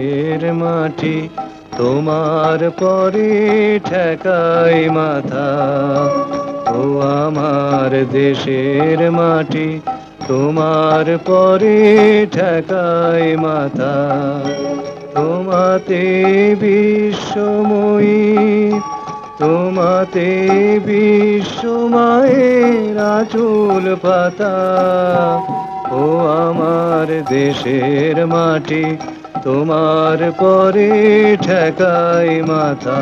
আকাশের মাটি তোমার পরে ঠেকাই মাথা। ও আমার দেশের মাটি তোমার পরে ঠেকাই মাথা। তোমাতে বিশ্বময়ী তোমাতে বিশ্বময়ের আঁচল পাতা। ও আমার দেশের মাটি তোমার পরে ঠেকাই মাথা।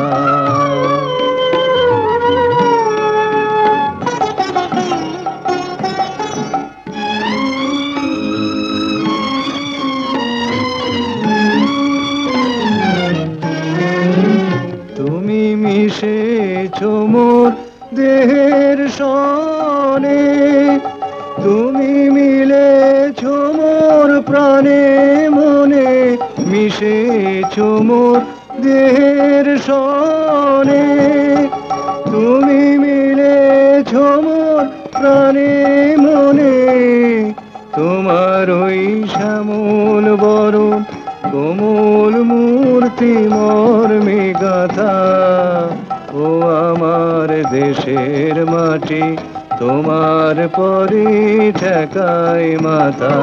তুমি মিশেছো মোর দেহের সনে, তুমি মিলেছো মোর প্রাণে মনে। মিশেছো মোর দেহের সনে, তুমি মিলেছো মোর প্রাণে মনে। তোমার ওই শ্যামল বরণ কোমল মূর্তি মর্মে গাঁথা। ও আমার দেশের মাটি তোমার পরে ঠেকাই মাথা।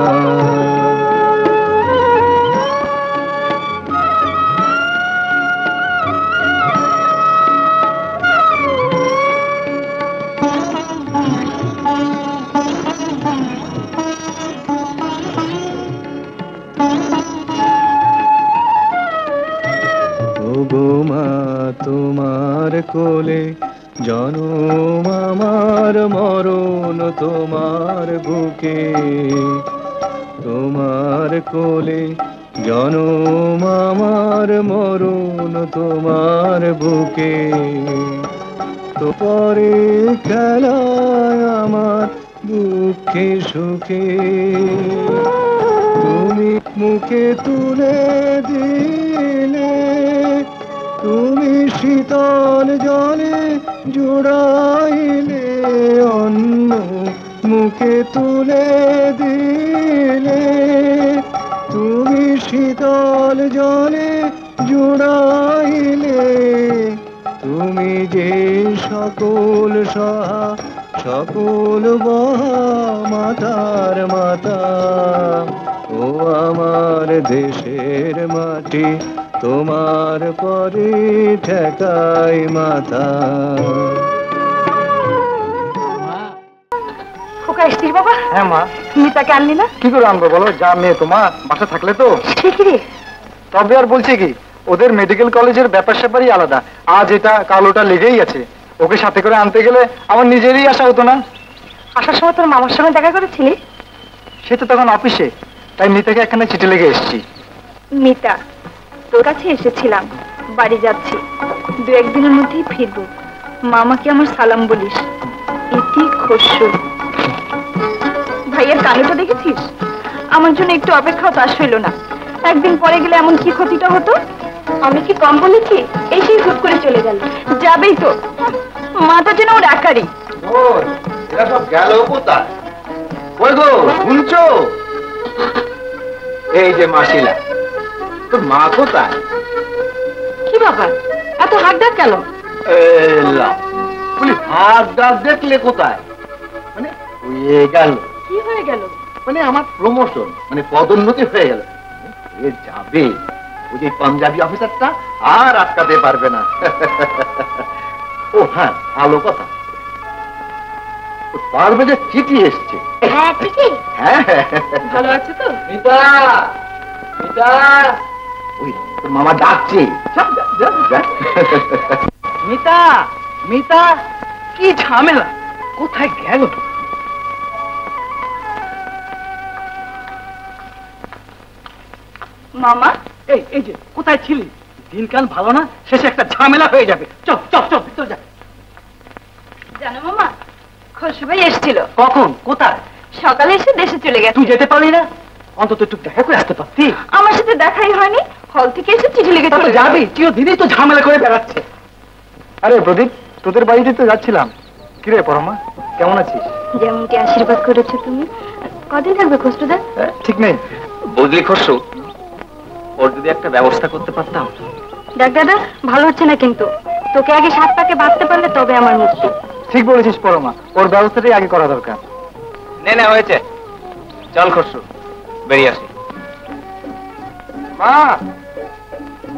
গো মা তোমার কোলে জনম আমার মরণ তোমার বুকে। তোমার কোলে জনম আমার মরণ তোমার বুকে। তোপরে খেলায় আমার দুঃখে সুখে। তুমি মুখে তুলে দিলে, তুমি শীতল জলে জোড়াইলে অন্ন মুখে তুলে দিলে। তুমি শীতল জলে জোড়াইলে। তুমি যে সকল সহা সকল বহা মাতার মাতা। ও আমার দেশের মাটি তোমার পরে ঠেকাই মাথা। খোকা এসেছিস বাবা? হ্যাঁ মা। তুমি তাকে আনলি না? কি করে আনবো বলো, যা মেয়ে তোমার বাসা থাকলে তো। তবে আর বলছি কি, ওদের মেডিকেল কলেজের ব্যাপার স্যাপারই আলাদা, আজ এটা কাল ওটা লেগেই আছে। ওকে সাথে করে আনতে গেলে আমার নিজেরই আশা হতো না। আসার সময় তোর মামার সঙ্গে দেখা করেছিলি? সে তো তখন অফিসে, তাই মিতাকে একখানা চিঠি লেগে এসেছি। মিতা, তোর কাছে এসেছিলাম, বাড়ি যাচ্ছি, দু একদিনের মধ্যেই ফিরবো। মামাকে আমার সালাম বলিস। ইতি খসরু। ভাইয়ের কাহিনীটা দেখেছিস? আমার জন্য একটু অপেক্ষাও তাস হইল না। একদিন পরে গেলে এমন কি ক্ষতিটা হতো? আমি কি কম বলেছি? এসেই হুট করে চলে গেল। যাবেই তো, মাথা যেন ওর আকারই। এরা সব গেল কোথায়? কই গো শুনছো? এই যে মাসিলা, তোর মা কোথায়? কি ব্যাপার, এত হাত ডাক কেন? হাত ডাক দেখলে কোথায়? মানে কি হয়ে গেল? মানে আমার প্রমোশন, মানে পদোন্নতি হয়ে গেল। এ যাবে, ওই যে পাঞ্জাবি অফিসারটা আর আটকাতে পারবে না। ও হ্যাঁ, ভালো কথা, পারবে যে চিঠি এসছে। হ্যাঁ চিঠি? হ্যাঁ। ভালো আছে তো? মিতা, মিতা, ওই মামা ডাকছে। মিতা, মিতা, কি ঝামেলা, কোথায় গেল? মামা, এই এই যে কোথায় ছিলি? দিনকাল ভালো না, শেষে একটা ঝামেলা হয়ে যাবে। চপ চপ চপ ভিতর যা। জানো মামা, খসরু ভাই এসেছিল। কখন, কোথায়? সকালে এসে দেশে চলে গেছে। তুই যেতে পারলি না? অন্তত একটু দেখা করে আসতে পারতি। আমার সাথে দেখাই হয়নি, হল থেকে এসে চিঠি লিখে চলে যাবে। চিরদিনই তো ঝামেলা করে বেড়াচ্ছে। আরে প্রদীপ, তোদের বাড়িতে তো যাচ্ছিলাম। কি রে পরমা, কেমন আছিস? যেমনটি আশীর্বাদ করেছো তুমি। কদিন থাকবে খসরুদা? ঠিক নেই। বুঝলি খসরু, और जो एक व्यवस्था करते पारताम। देख दादा भालो होच्छे ना किन्तु तोके आगे सात पाके बांधते पारले तबे आमार मुक्ति। ठीक बोलेछिस परमा और व्यवस्थाटाई आगे करा दरकार। ने ना होयेछे चल खसरु बेरिये आसि। माँ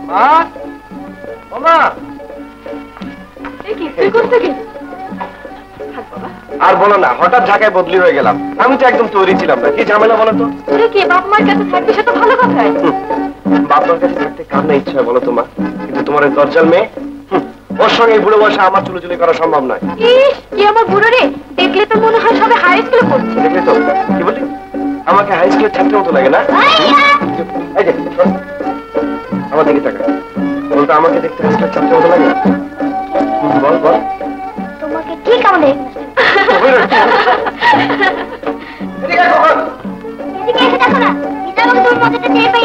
माँ मामा देखি তুই করতে কি আর বলো না হঠাৎ ঢাকায় বদলি হয়ে গেলাম আমি তো একদম তৈরি ছিলাম না কি ঝামেলা বলো তো তুই কি বাপ মার কাছে থাকতে সেটা ভালো কথা বাপ মার কাছে থাকতে কার না ইচ্ছা বলো তোমার কিন্তু তোমার এই দরজাল মেয়ে ওর সঙ্গে বুড়ো বয়সে আমার চুলোচুলি করা সম্ভব নয় ইস কি আমার বুড়ো রে দেখলে তো মনে হয় সবে হাই স্কুলে পড়ছে দেখলে তো কি বলি আমাকে হাই স্কুলে ছাত্র মতো লাগে না এই যে আমার দিকে তাকা বলতো আমাকে দেখতে হাই স্কুলে ছাত্র মতো লাগে বল বল তোমাকে কি কামে भैया भैया लक्ष्मी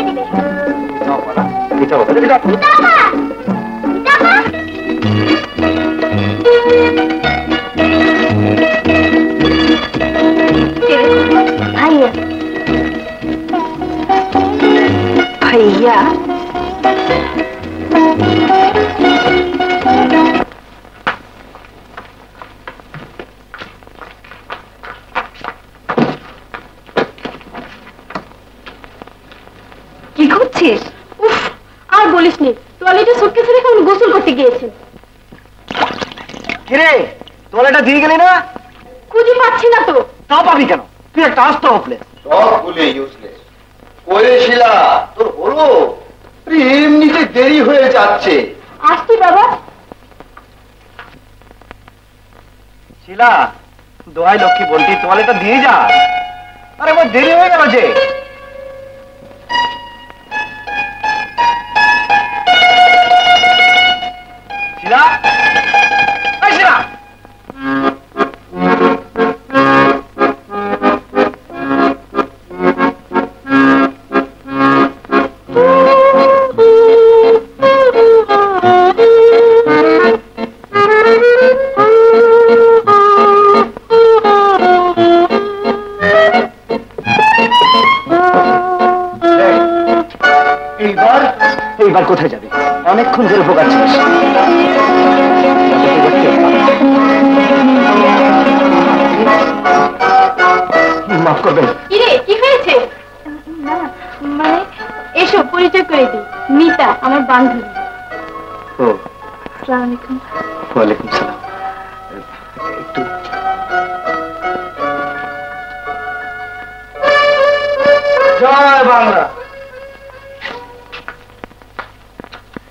बोलती टॉयलेट दिए जा अरे वो देरी हो गया मुझे देखो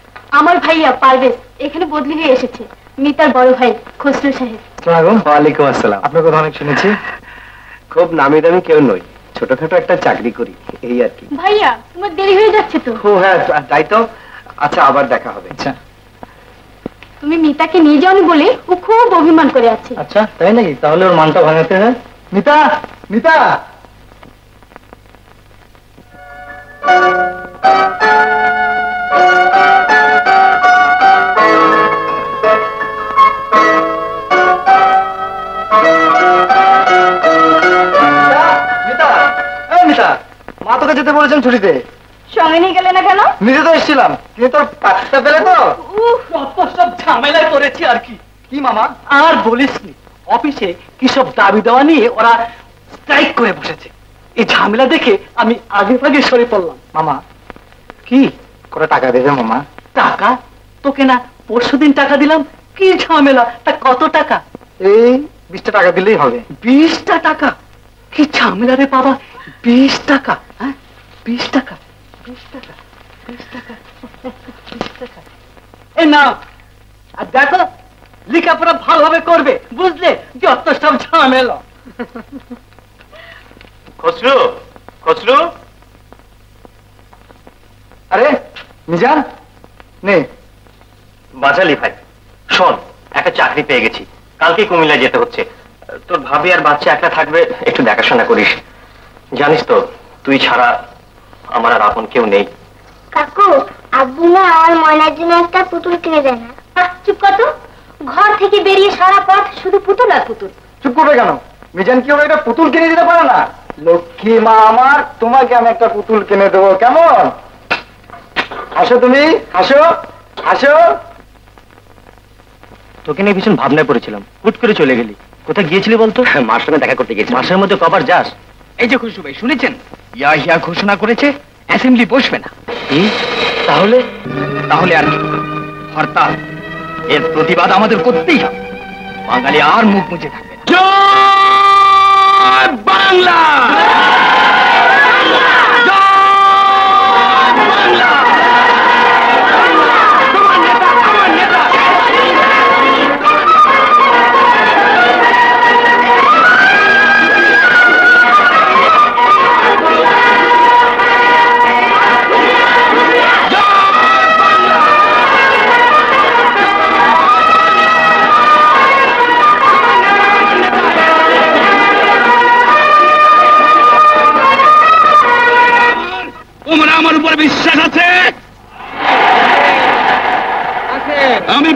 लिखा पढ़ा भालोभाबे करबे बुझले जत सब झामेला खसरू खसरू अरे मिजान ने বাঁচালি ভাই শোন একটা চাকরি পেয়ে গেছি কালকে কুমিল্লা যেতে হচ্ছে তোর ভাবি আর বাচ্চা একলা থাকবে একটু দেখাশোনা করিস জানিস তো তুই ছাড়া আমার আর আপন কেউ নেই কাকু আব্বু না আর ময়নার জন্য একটা পুতুল কিনে দেন चुप कर तो घर थे के बेरिये सारा पथ शुद्ध पुतुल ना पुतुल चुप कर क्या ना मिजान क्यों इधर पुतुल किने देता पड़ा ना लोग की मामार तुम्हारे क्या मैं एक पुतुल किने दो क्या मौन हासो तुम हासो हासो तोके निये भीषण भावना पड़ेছিলাম হুট করে চলে গেলি কোথায় গিয়েছিলি বল তো মার সঙ্গে দেখা করতে গেছি মাসের মধ্যে কবার যাস এই যে খুশু ভাই শুনেছেন ইয়া ইয়া ঘোষণা করেছে অ্যাসেম্বলি বসবে না এই তাহলে তাহলে আর কি হরতাল এর প্রতিবাদ আমাদের করতেই হবে বাঙালি আর মুখ মুছে থাকবে না জয় বাংলা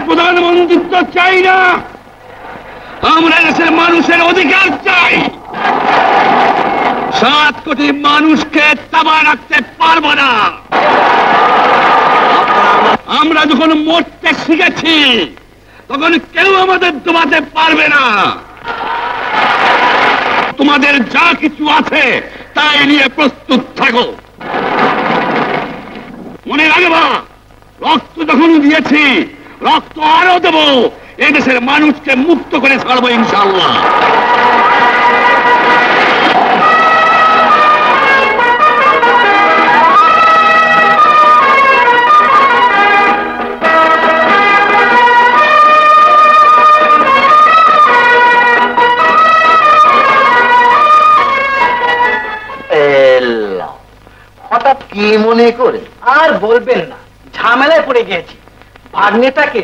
प्रधानमंत्रित्व चाई ना मानुषेर अधिकार चाई 7 कोटी मानुष के तबाह रखते पारबो ना आमरा जखन मरते शिखेछि तखन केउ आमादेर दबाते पारबे ना तुम्हादेर जा किछु आछे ताई निये प्रस्तुत थाको मने राखबा रक्त जखन दियेछि रक्त आरो देबो ए देशेर मानुषके मुक्त करे छाड़बो इंशाल्लाह एल्ला हठात् कि मने करे आर बोलबेन ना झामेलाय पड़े गेछि भागनेता के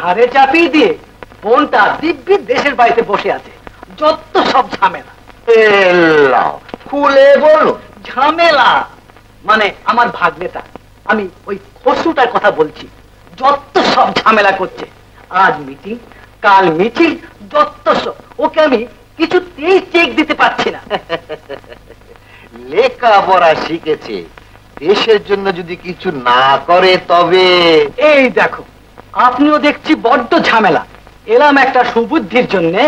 घरे चापिए दिए बोनटा दिव्य देशेर बाड़ीते बसे आछे जत्तो सब झामेला खुले बोलो झामेला माने आमार भागनेता आमी ओई खसुटार कथा बोलछि जत्तो सब झामेला करछे आज मिटिंग काल मिटिंग जत्तो सब ओके आमी किछुतेई चेक दिते पारछि ना लेखा पढ़ा शिखेछे देशेर जन्य जुदी किछु ना करे तबे एई देखो आपनिओ देखछि बड्ड झामेला एलाम एकटा सुबुद्धिर जन्य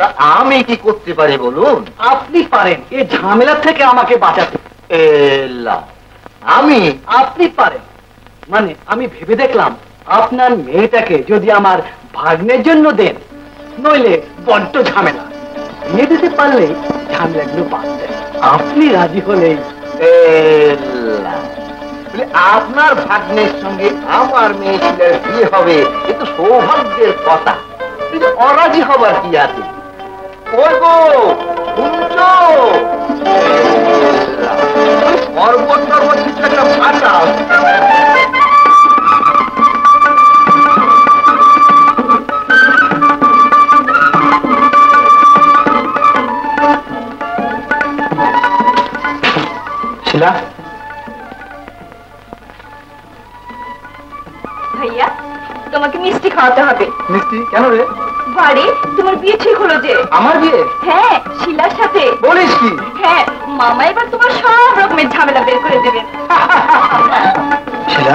ता आमी कि करते पारि बोलुन आपनि पारेन ए झामेला थेके आमाके बाँचाते एला आमी आपनि पारेन माने आमी भेबे देखलाम आपनार मेयेटाके जदि आमार भाग्नेर जन्य देन नइले बड्ड झामेला बिये दिते पारलेई झामेलागुलो बाँचते आपनि राजी हलेई एला आपनार भाग्नेर संगे आमार मेयेर बिये होबे ए तो सौभाग्येर कथा किन्तु अराजी होबार कि आछे ओई गो শুনছো সর্বত্র কিছু একটা ভাষা শিলা भैया तुम्हें मिस्टी खाते मिस्टी क्या रे बाड़ी तुम्हारे ठीक हलो हाँ शिलार साथे हाँ मामा एबार तुम्हार सब रकम झमेला बेर करे देबेन शिला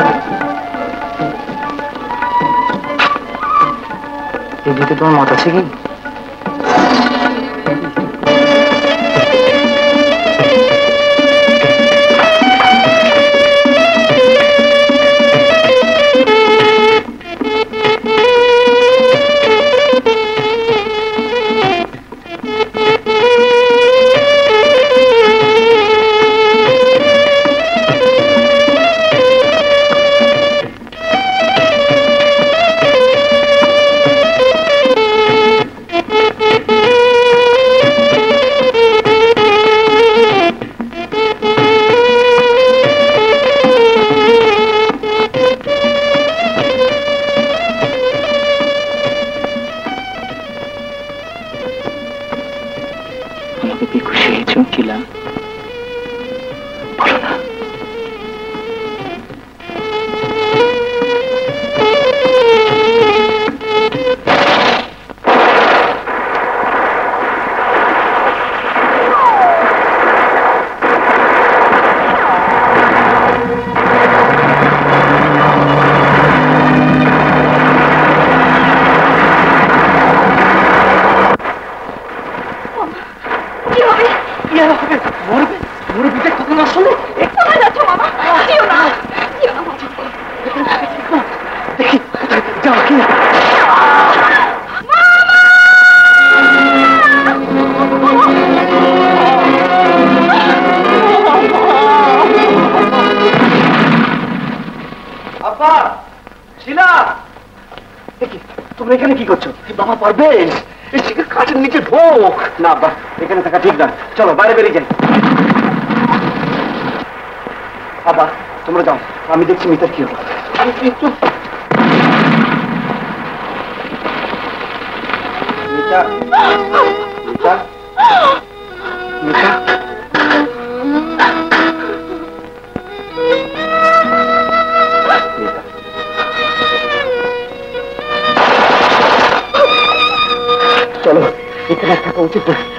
एदिके तुम्हार मत आछे कि अब्बा शीला देखिए तुमने এখানে কি করছো বাবা পারবেন এই চিকের কাঠের নিচে ঢোক না বাবা এখানে থাকা ঠিক না চলো বাইরে বেরিয়ে যাই বাবা তোমরা যাও আমি দেখছি মিতার কি হবে আমি কিছু মিতা মিতা মিতা चलो इतना थका उचित हाँ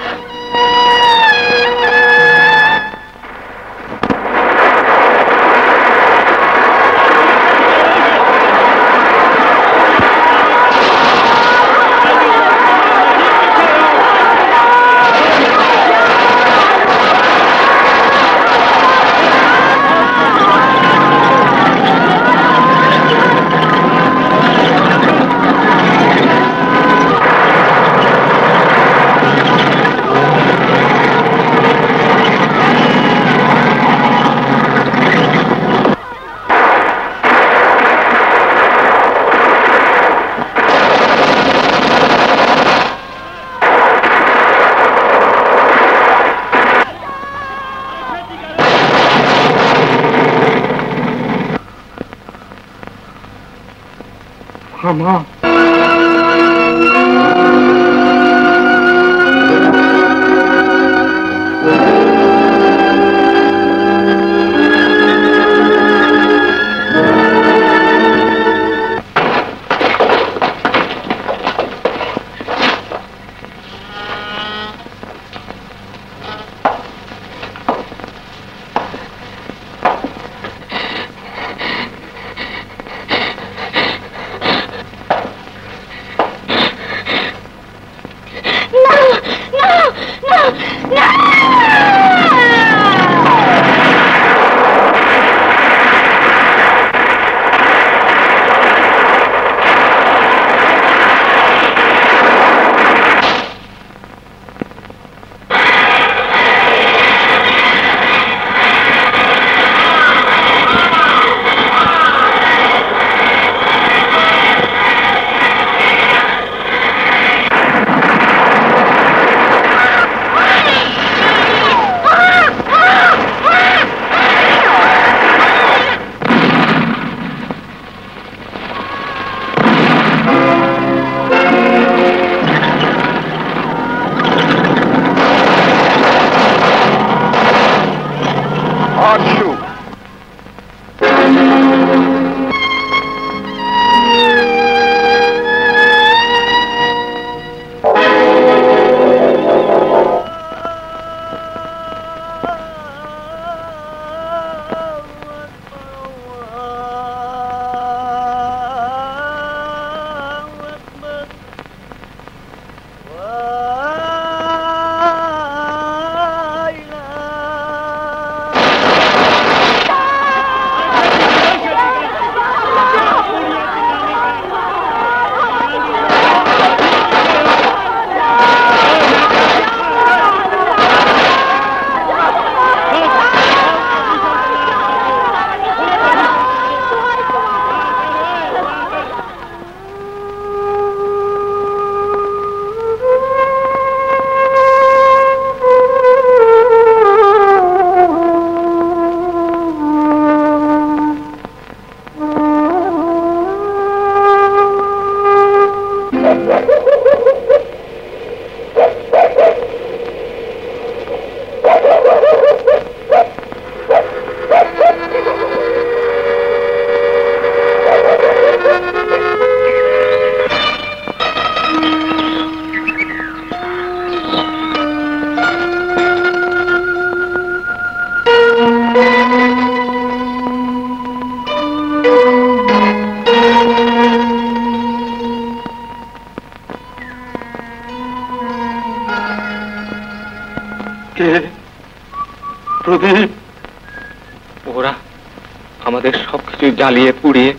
जालिए पुड़िए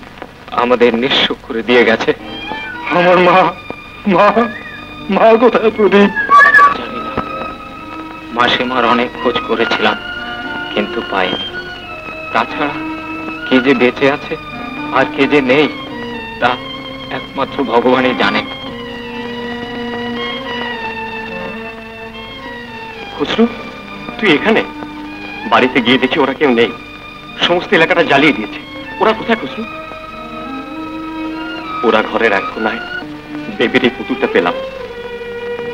निःस्व कर दिए गेছে আমার মা মা মা কোথায় প্রদীপ জানি না মাসে মার অনেক খোঁজ করেছিলাম কিন্তু পাইনি তাছাড়া কি যে বেঁচে আছে আর কে যে নেই তা একমাত্র ভগবানই জানে। খসরু, তুই এখানে? বাড়িতে গিয়ে দেখি ওরা কেউ নেই, সমস্ত এলাকাটা জ্বালিয়ে দিয়েছে। ওরা কোথায় খসরু? ওরা ঘরের এক কোনায় বেবির এই পুতুলটা পেলাম,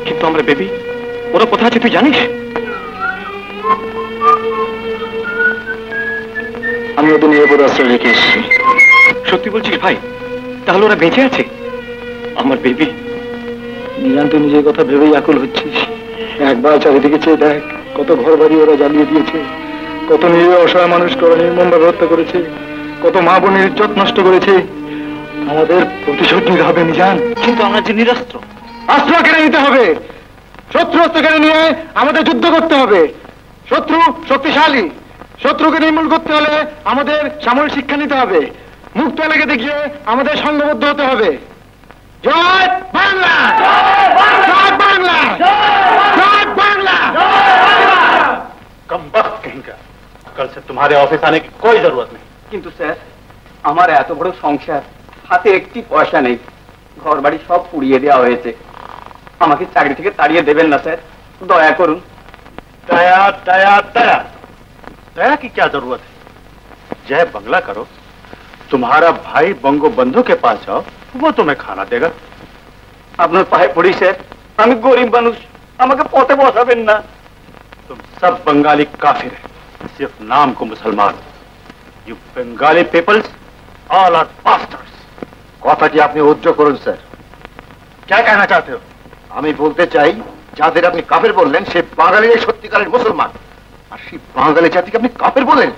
কিন্তু আমরা বেবি ওরা কোথায় আছে তুই জানিস? আমি ওদের নিয়ে বড় আশ্রয় রেখে এসেছি। সত্যি বলছিস ভাই? তাহলে ওরা বেঁচে আছে? আমার বেবি নিরান্ত, নিজের কথা ভেবেই আকুল হচ্ছিস। একবার চারিদিকে চেয়ে দেখ, কত ঘর বাড়ি ওরা জ্বালিয়ে দিয়েছে, কত নিরীহ অসহায় মানুষকে ওরা নির্মমভাবে হত্যা করেছে, কত মা বোনের ইজ্জত নষ্ট করেছে। আমাদের প্রতিশোধ নিতে হবে নিজান। কিন্তু আমরা যে নিরস্ত্র, অস্ত্র কেড়ে নিতে হবে, শত্রু অস্ত্র কেড়ে নিয়ে আমাদের যুদ্ধ করতে হবে। শত্রু শক্তিশালী, শত্রুকে নির্মূল করতে হলে আমাদের সামরিক শিক্ষা নিতে হবে, মুক্ত এলাকাতে গিয়ে আমাদের সংঘবদ্ধ হতে হবে। জয় বাংলা, জয় বাংলা, জয় বাংলা। कम वक्त कहीं का, कल से तुम्हारे ऑफिस आने की कोई जरूरत नहीं। किंतु सर, हमारे एत बड़ो संसार, हाथे एकटी पयसा नहीं, घर बाड़ी सब पुड़िए देওয়া হয়েছে। আমাকে চাকরি থেকে তাড়িয়ে দেবেন না স্যার, দয়া করুন। दया दया दया दया की क्या जरूरत है? जय बंगला करो, तुम्हारा भाई बंगो बंधु के पास जाओ, वो तुम्हें खाना देगा। अपना पाए पड़ी सर, हम गरीब मानुष, আমাকে পথে বসাবেন না। तुम सब बंगाली काफिर है, सिर्फ नाम को मुसलमान। You Bengali peoples all are pastors. कथा की आपने उज्जो करुन सर। क्या कहना चाहते हो? हमें बोलते चाहिए যাদের আপনি কাফের বললেন সে বাঙালিরাই সত্যিকারের মুসলমান, আর সেই বাঙালি জাতিকে আপনি কাফের বলেন?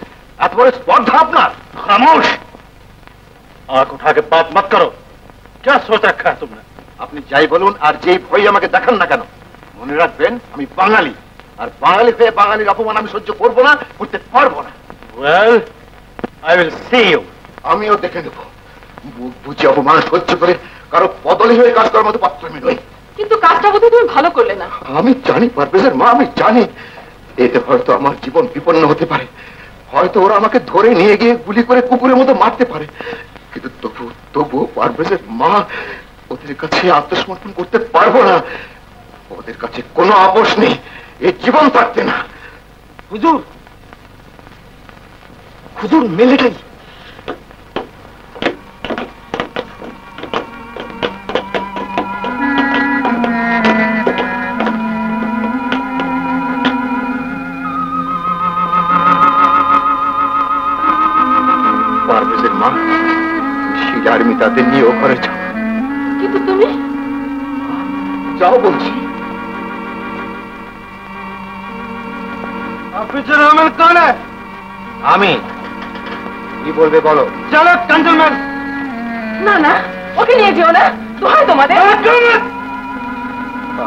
এত বড় স্পর্ধা আপনার! খামোশ, आंख उठा के बात मत करो। क्या सोच रखा है तुमने? আপনি যাই বলুন আর যেই ভয় আমাকে দেখান না কেন, মনে রাখবেন আমি বাঙালি, আর বাঙালি হয়ে বাঙালির অপমান আমি সহ্য করবো না, করতে পারবো না। Well, I will see you. আমিও দেখে নেব, মুখ বুঝে অপমান সহ্য করে কারো বদলি হয়ে কাজ করার মতো পাত্র আমি নই। কিন্তু কাজটা বোধহয় তুমি ভালো করলে না। আমি জানি পারভেজের মা, আমি জানি। এতে হয়তো আমার জীবন বিপন্ন হতে পারে, হয়তো ওরা আমাকে ধরে নিয়ে গিয়ে গুলি করে কুকুরের মতো মারতে পারে, কিন্তু তবু পারভেজের মা, ওদের কাছে আত্মসমর্পণ করতে পারবো না। ওদের কাছে কোনো আপোষ নেই, এ জীবন থাকতে না। হুজুর, হুজুর মিলিটারি। তাদের নিয়ে ঘরে যাও। কিন্তু তুমি যাও বলছি। আমি কি বলবে বলো? চলো কন্ট্রোলম্যান। না না, ওকে নিয়ে যেও না, দোহাই তোমাদের।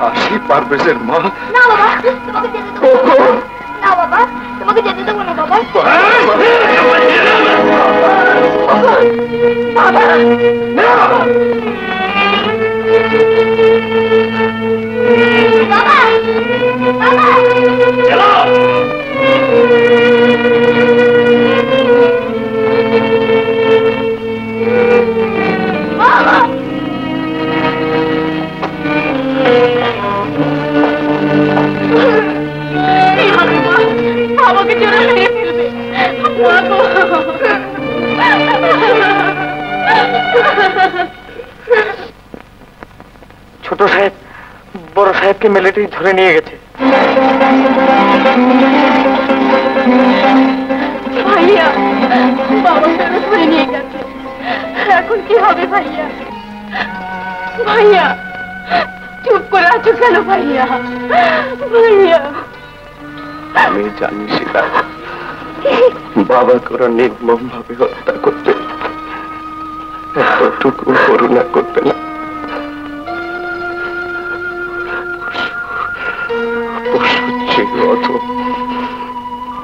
আসি পারভেজের মা। না বাবা, তোমাকে যেতে দেবো না। বাবা, তোমাকে যেতে দেবো না। বাবা, বাবা, না বাবা, বাবা, চলো। বাবা, বাবাকে চোরা হারিয়ে ফেলবে। ছোট সাহেব বড় সাহেবকে মিলিটারি ধরে নিয়ে গেছে। ভাইয়া, বাবা কেন ধরে নিয়ে গেছে? এখন কি হবে ভাইয়া? ভাইয়া, চুপ করে আছো কেন ভাইয়া? ভাইয়া, আমি জানি সেটা বাবা করে নির্মম ভাবে হত্যা করতে, এতটুকু করুণা করতে না।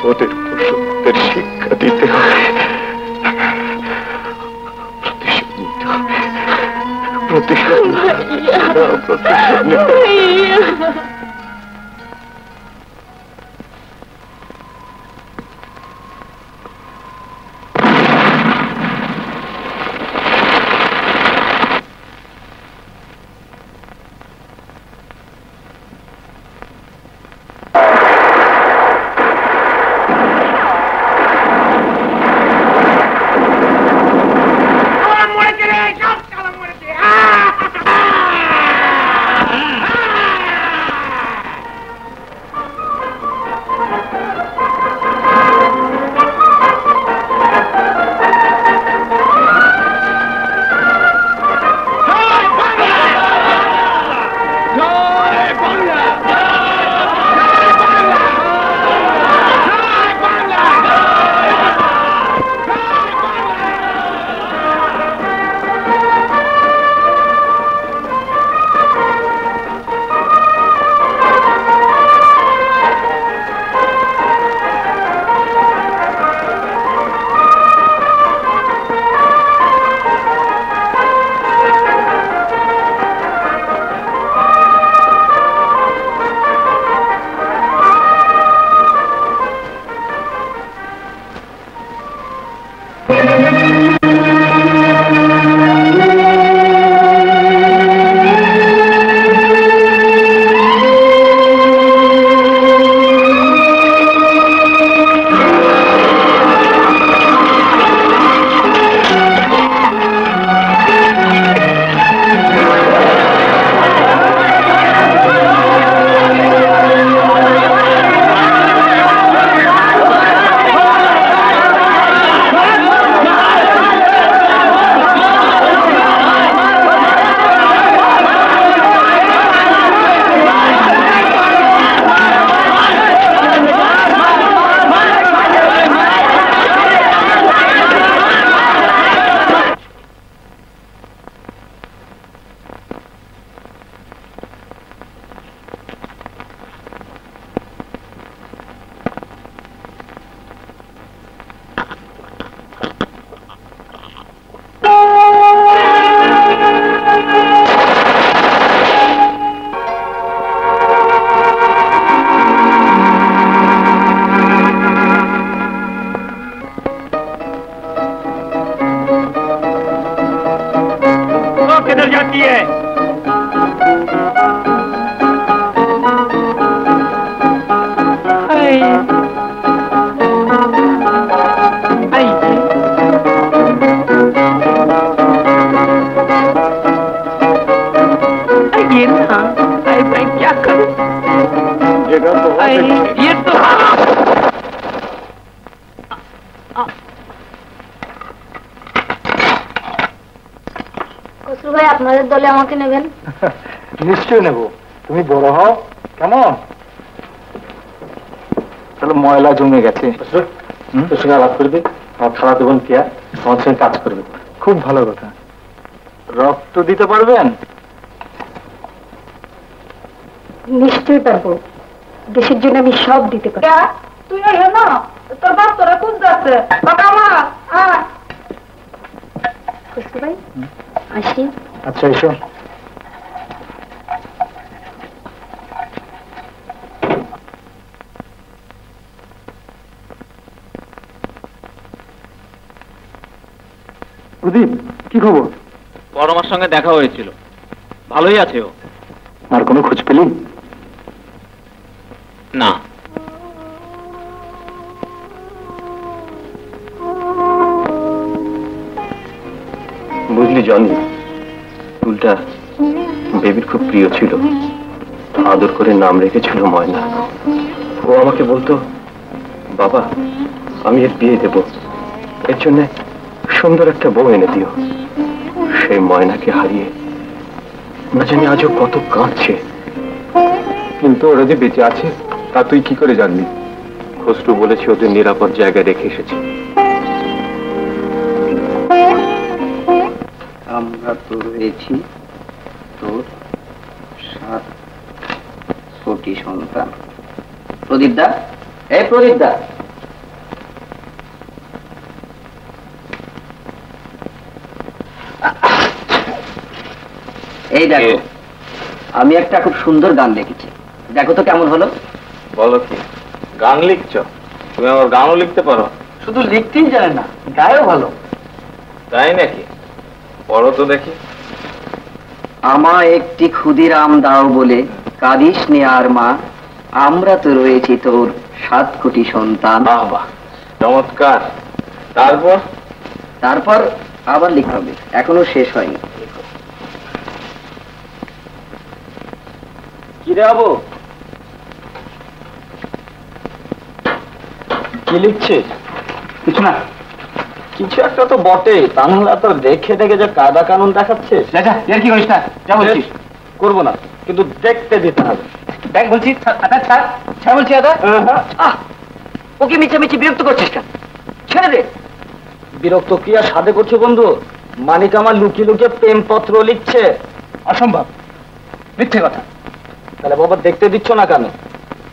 ওদের পশুদের শিক্ষা দিতে হবে, প্রতিশোধ নিতে হবে, প্রতিশোধ নিতে। किधर जाती है? आई, आई। ये ना, मैं क्या करूं? जगह तो ये तो खुशरू भाई अपने दले আমাকে নেবেন? निश्चय नेब। तुम बड़ हो कम चलो मयला जमे गेছে তোর সঙ্গে আলাপ করবে আর খাওয়া দেবেন কি আর তোমার সঙ্গে কাজ করবে। खूब ভালো কথা। রক্ত দিতে পারবেন? निश्चय পারবো। দেশের জন্য আমি সব দিতে পারি। তুই হে না তোর বাপ তোরা কোন যাচ্ছে বাবা মা আ खुशरू भाई आशी। अच्छा ईशो बड़मार संगे देखा भलोई आर कोनो खोज पेली ना बुझलि जनी टुलटा बेबिर खूब प्रिय छिलो आदर करे नाम रेखेछिलो मयना ओ आमाके बोलतो बाबा आमी एर बिये देब एर जन्य सुंदर एक बउ एने दिओ से मयना के हारिए ना जानी आजो कत काँदछे किन्तु ओरा जे बेचे आछे ता तुई कि करे जानबि खोसरू बोलेछे ओदेर निरापद जायगाय रेखे एसेछि खूब सुंदर गान लिखे देखो तो केमन हलो बोलो कि गान लिखछ तुम आबार गानो लिखते पारो शुधु लिखतेई जाने ना गायो भालो ताई नाकि पढ़ो तो देखी आमा एक क्षुदिराम दाओ बोले कादिश ने आर मा आम्रा तो रोएछि तोर 7 कोटी सन्तान। बाबा चमत्कार। तारपर तारपर आबार लिखा होबे एखोनो शेष हयनि। कि देबो कि लिखछिस? किछु ना किछु একটা तो বটে তানহলা তোর देखे देखे যে কাদা কানুন দেখাচ্ছিস। যা যা এর কি কইছ না যা বলছিস করব না কিন্তু দেখতে দিতে হবে। দেখ বলছিস আদা ছাড় ছাড় বলছিস আদা। আহ ওকে মিছে মিছে বিরক্ত করছিস কেন? ছেড়ে দে। বিরক্ত কি আর সাধে করছিস বন্ধু? মানিক আমার লুকিয়ে লুকিয়ে প্রেম পত্র লিখছে। অসম্ভব মিথ্যে কথা। তাহলে বাবা দেখতে দিচ্ছ না কেন?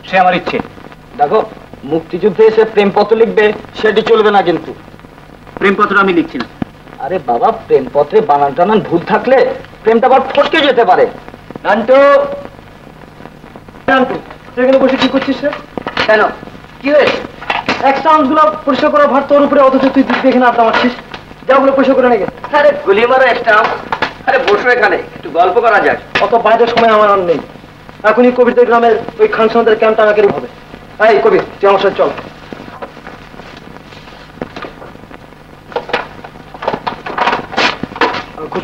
সে আমার ইচ্ছে। দেখো মুক্তিযুদ্ধে সে প্রেম পত্র লিখবে সেটি চলবে না কিন্তু। प्रेमपत्र आमी लिखछि ना। अरे बाबा प्रेमपत्रे बानान टानान भूल थाकले प्रेमटा आबार फटके जेते पारे। नान्टू नान्टू तुई एखाने बसे कि करछिस रे? केन कि हयेछे? एक्सट्राগুলো পরিষ্কার করা ভার তোর উপরে অথচ তুই দিক দেখে না আড্ডা মারছিস। যাগুলো পরিষ্কার করে নাকি? আরে গুলি মারা স্টাম্প। আরে বসো এখানে একটু গল্প করা যাক। অত বাইরে সময় আমার আর নেই। এখনই কবিরদের গ্রামের ওই খানসন্দের ক্যাম্পটা আমাকে হবে। এই কবির তুই আমার সাথে চল।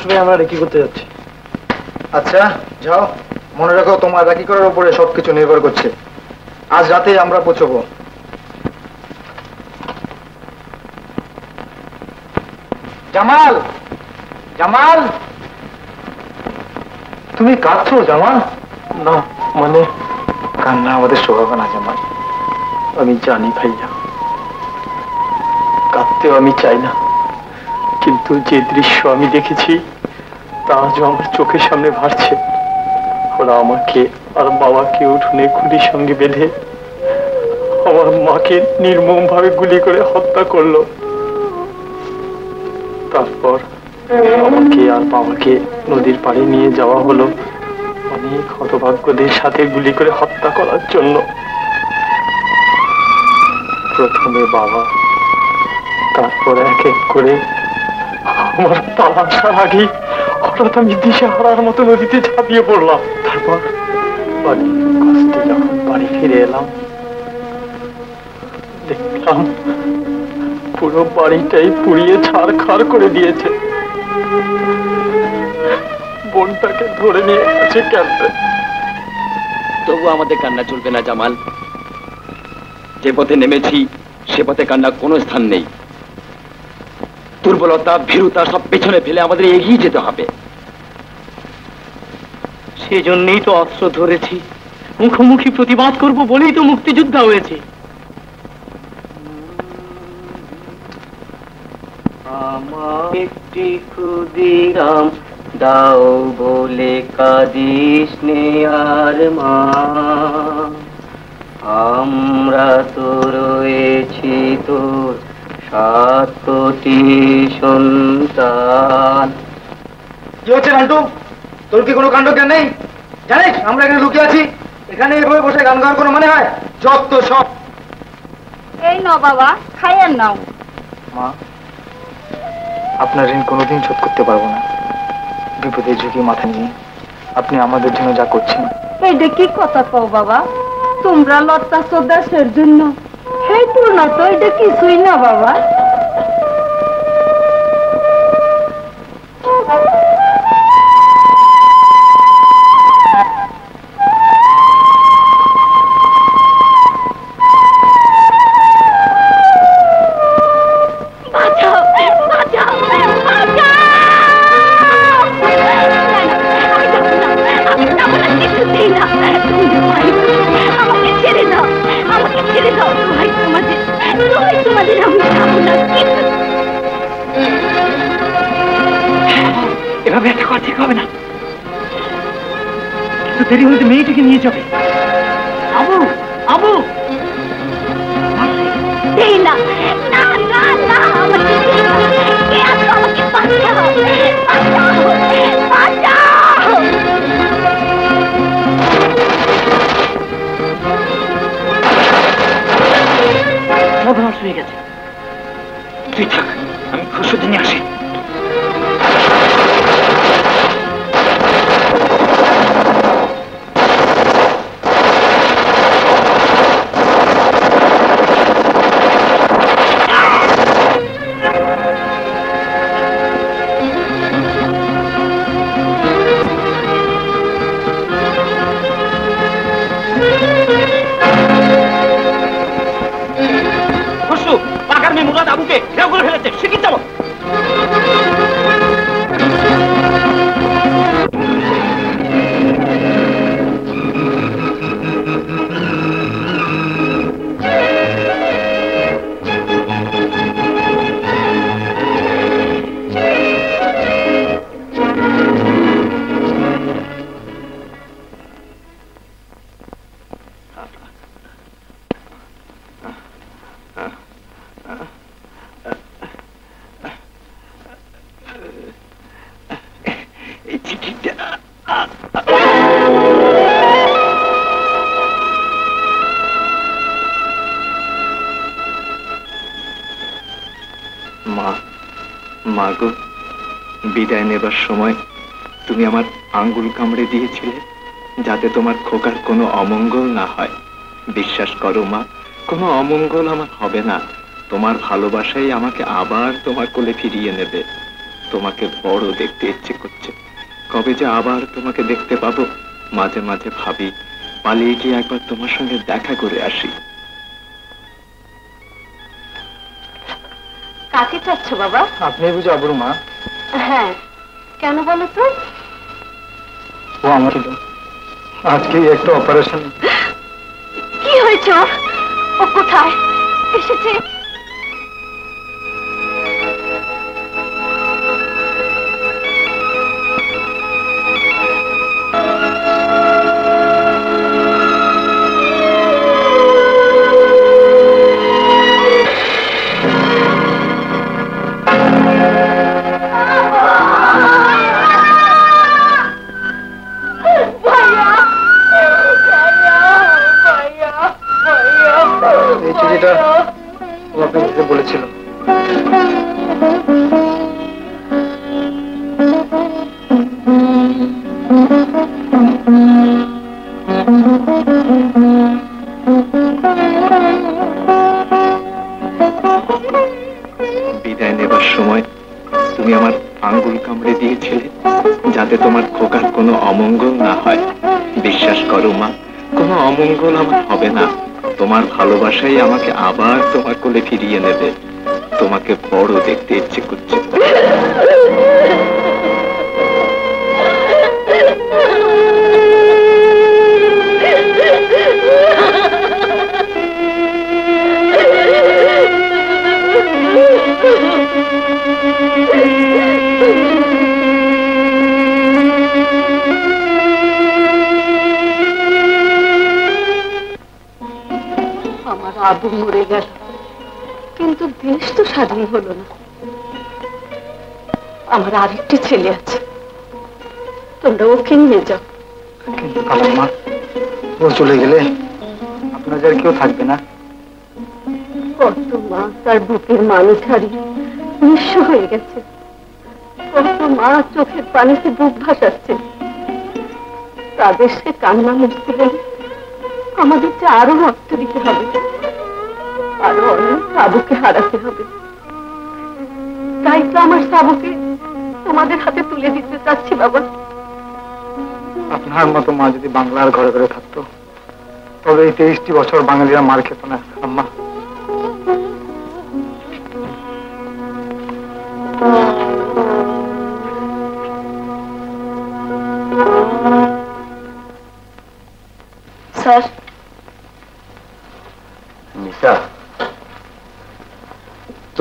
कांदते किन्तु जे दृश्य आमी देखेछि ता आज आमार चोखेर सामने भासछे। ओरा आमाके आर बाबाके उठोने खुंटिर संगे बेधे आमार माके निर्ममभावे गुली करे हत्या करलो। तारपर आमाके आर बाबाके नदीर पाड़े निये जावा हलो अनेक हतभाग्यदेर साथे गुली करे हत्या करार जन्य। प्रथमे बाबा तारपर एक एक करे আমার পালার আগে तबुओ कान्ना चलबे ना जामाल जे पथे नेमेछि से पथे कान्नार कोनो स्थान नेई दुर्बलता भीरुता सब पेছনে ফেলে আমাদের এগিয়ে যেতে হবে সেজন্যই তো অস্ত্র ধরেছি মুখোমুখি প্রতিবাদ করব বলেই তো মুক্তিযোদ্ধা হয়েছে আমার একটি ক্ষুদিরাম দাও বলে কাঁদিস নে আর মা আমরা তো রয়েছি তোর विपदे झुकी माथा नहीं कथा कहो बाबा तुम्हारा लता सदाशर समय तुमी आमार आंगुल कामड़े दिए जाते तुम्हार खोकार कोनो अमंगल ना हय विश्वास करो मा कोनो अमंगल आमार हबे ना तुम्हार भालोबाशाई आमाके आबार तुम्हार कोले फिरिये नेबे तुम्हें बड़ो देखते इच्छे करछे कबे जे आबार तुम्हें देखते पाबो माझे माझे भाबी पालिये गिये एकबार तुम्हार संगे देखा करे आसि काके चाচ্ছো बाबा आपनि बुझाबो मा हाँ क्यों बोलो तो वो हमारे आज के एक तो ऑपरेशन की हो चो वो कुत्ता है इसे आँचल कामड़े दिए जाते तुम्हार खोकार कोनो अमंगल ना हय। विश्वास करो मा कोनो अमंगल आमार हबे ना। तुम्हार भालोबाशाई आमाके आबार तुम्हार कोले फिरिये नेबे। तुम्हाके बड़ो देखते इच्छे करछे। आबू मरे गल किन्तु देश तो स्वाधीन हलो ना। आमार आरेकटी छेले आछे तोमरा ओके निये जाओ। किन्तु कालमा ও চলে গেলে আপনার আর কেউ থাকবে না। কত মা তার বুকের মানুষ হারিয়ে নিঃস্ব হয়ে গেছে। কত মা চোখের পানিতে বুক ভাসাচ্ছে। তাদের সে কান্না মুছতে গেলে আমাদের যে আরো রক্ত দিতে হবে। सबुके हाराते तई तो सबुके तुम्हारे हाथे तुले दीते चाची बाबा। अपन मत माँ जो बांगलार घरे घरे थकत तब 23 बचर बांगालीरा मार खेत ना। अम्मा सर मिसा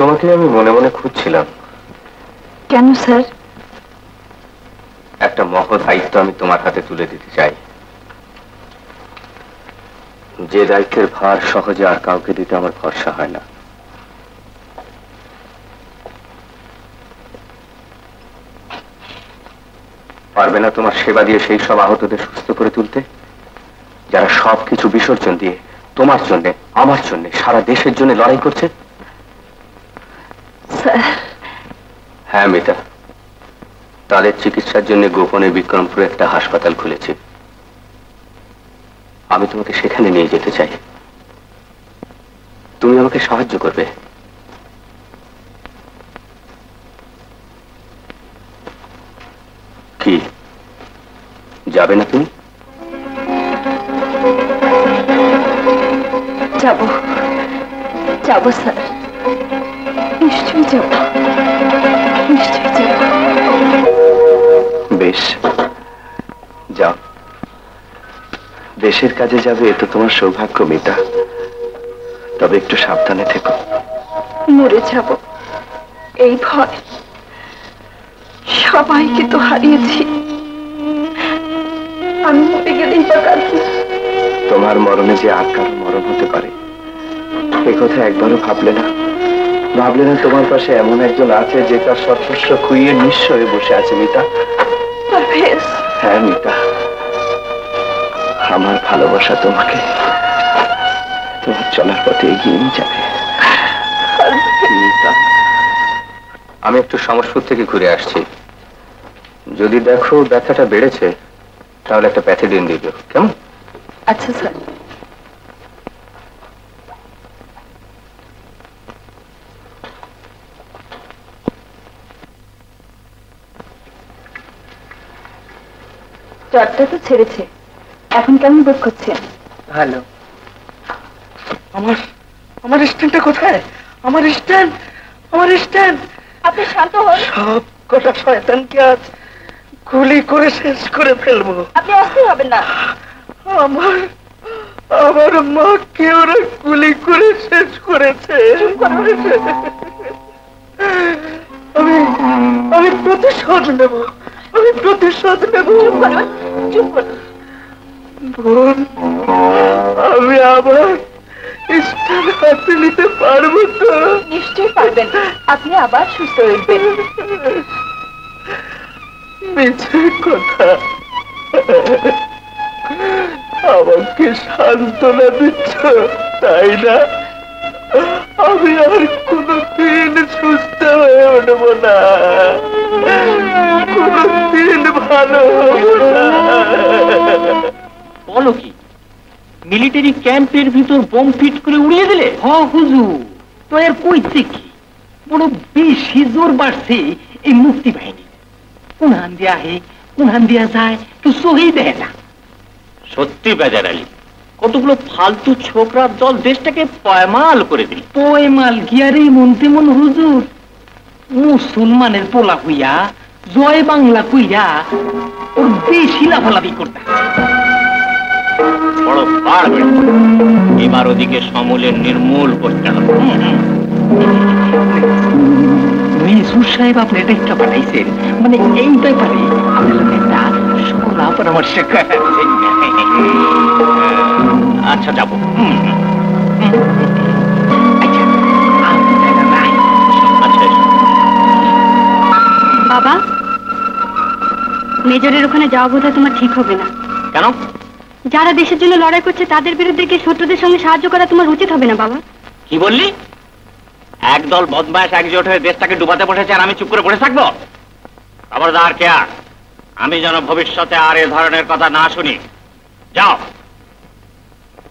তোমাকে আমি মনে মনে খুঁজছিলাম। কেন স্যার? একটা মহৎ দায়িত্ব আমি তোমার হাতে তুলে দিতে চাই, যে দায়িত্বের ভার সহজে আর কাউকে দিতে আমার ভরসা হয় না। পারবে না তোমার সেবা দিয়ে সেই সব আহতদের সুস্থ করে তুলতে, যারা সবকিছু বিসর্জন দিয়ে তোমার জন্য, আমার জন্য, সারা দেশের জন্য লড়াই করছে। हाँ मिता, तादेर चिकित्सार जन्य गोपने विक्रमपुर एक हासपाताल खुलेछे। आमी तुम्हें सेखाने निये जेते चाई। तुमी आमाके साहाज्य करबे। कि जाबे ना तुमी? जाबो, जाबो सर। निश्चय जाबो। বেশ যাও, দেশের কাজে যাবে এত তোমার সৌভাগ্য মিতা। তবে একটু সাবধানে থেকো। মরে যাব এই ভয়। সবাইকে তো হারিয়েছি, আমি মরে গেলেই বা কার কি? তোমার মরণে যে আর কারো মরণ হতে পারে এ কথা একবারও ভাবলে না? ভাবলে না তোমার পাশে এমন একজন আছে যে তার সর্বস্ব খুইয়ে নিঃস্ব হয়ে বসে আছে মিতা। হ্যাঁ মিতা, আমার ভালোবাসা তোমাকে তোমার চলার পথে এগিয়ে নিয়ে যাবে। মিতা, আমি একটু সমস্যা থেকে ঘুরে আসছি। যদি দেখো ব্যথাটা বেড়েছে তাহলে একটা প্যাথেডিন দিও, কেমন? আচ্ছা স্যার। জ্বরটা তো ছেড়েছে, এখন কেমন বোধ করছেন? ভালো। আমার আমার স্ট্যান্ডটা কোথায়? আমার স্ট্যান্ড, আমার স্ট্যান্ড। আপনি শান্ত হন। সব কটা শয়তানকে আজ গুলি করে শেষ করে ফেলবো। আপনি অস্থির হবেন না। আমার আমার মাকে ওরা গুলি করে শেষ করেছে। আমি আমি প্রতিশোধ নেব। प्रतिशोध में सान्तना दिच्छ ताई ना? আমি আর কোনদিন সুস্থ হয়ে উঠব না, কোনদিন ভালো হব না। বলো কি, মিলিটারি ক্যাম্পের ভিতর বোম ফিট করে উড়িয়ে দিলে? হ্যাঁ হুজুর, তো এর কইছে কি, বড় বেশি জোর বাড়ছে এই মুক্তি বাহিনী। उन्हांदिया है उन्हांदिया जाए तू सोई देना सत्य बेजार आली কতগুলো ফালতু ছোকরা দল দেশটাকে পয়মাল করে দিল পয়মাল গিয়ারে মনতে মন হুজুর মুসলমানের পোলা হইয়া জয় বাংলা কইরা ওর বেশি লাফালাফি করতে বড় পাড় বেড়ে এবার ওদিকে সমূলের নির্মূল করতে হবে মেসুর সাহেব আপনি এটা একটা বানাইছেন মানে এই ব্যাপারে আপনার নেতা সকল পরামর্শ করেছেন अच्छा जाबो बाबा मेजरेर ओखाने जाओया बोधहय़ तोमार ठीक होबे ना केन जारा देशेर जोन्नो लड़ाई करछे तादेर बिरुद्धे गिये शत्रुदेर संगे साहाज्य करा तोमार उचित होबे ना बाबा कि बोलली एक दल बदमाश एकजोट हये देशटाके डुबाते बसेछे आर आमि चुप करे बसे थाकबो खबरदार क्या आमि जेन भविष्यते आर ए धरनेर कथा ना शुनी जाओ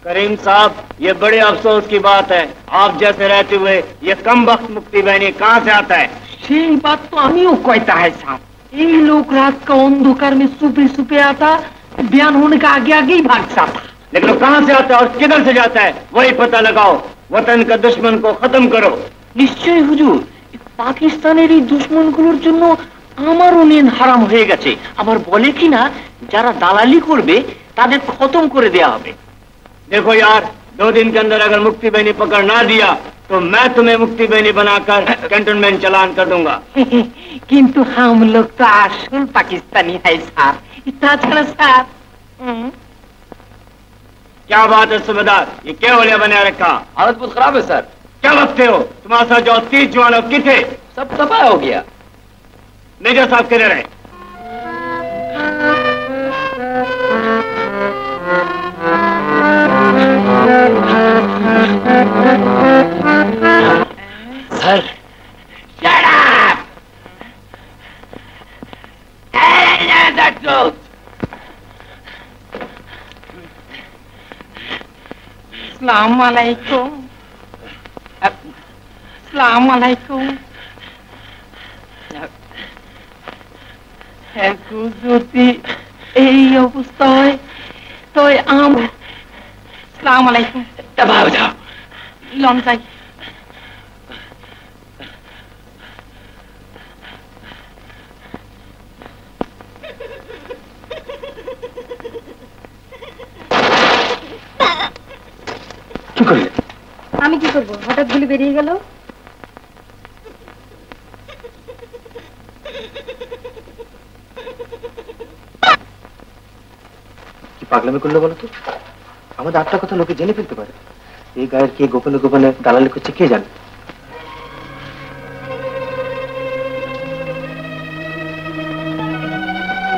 करीम साहब ये बड़े अफसोस की बात है आप जैसे रहते हुए ये कम वक्त मुक्ति बहनी कहाँ से आता है सही बात तो हम ही कहता है साहब ये लोग रात का अंधकार में सुपे सुपे आता बयान होने का आगे आगे ही भाग जाता लेकिन कहाँ से आता है और किधर से जाता है वही पता लगाओ वतन का दुश्मन को खत्म करो निश्चय हुजूर पाकिस्तान दुश्मन गुलोर जन्य आमारो नेन हराम हो गेछे आबार बोले कि ना जारा दालाली करबे तादेर खत्म करे देया होबे देखो यार 2 दिन के अंदर अगर मुक्ति बहनी पकड़ ना दिया तो मैं तुम्हें मुक्ति बहनी बनाकर कैंटोनमेंट चलान कर दूंगा किंतु हम लोग तो आसल पाकिस्तानी है साहब इतना अच्छा साहब क्या बात है सुबेदार ये क्या होलिया बना रखा हालत बहुत खराब है सर क्या लगते हो तुम्हारे साथ जो 30 जवानों की थे सब तबाह हो गया मेजर साहब कह रहे सर अस्सलामुअलैकुम अस्सलामुअलैकुम যদি এই অবস্থা হয় তো আমরা আসসালামু আলাইকুম তবাও যাও লন যাই কি করলে আমি কি করব হঠাৎ গুলি বেরিয়ে গেল पागलामी करलो बोलो तो आमादेर आत्मा कथा लोके जेने फेलते पारे ए गायर के गोपने गोपने दालाली करछे के जाने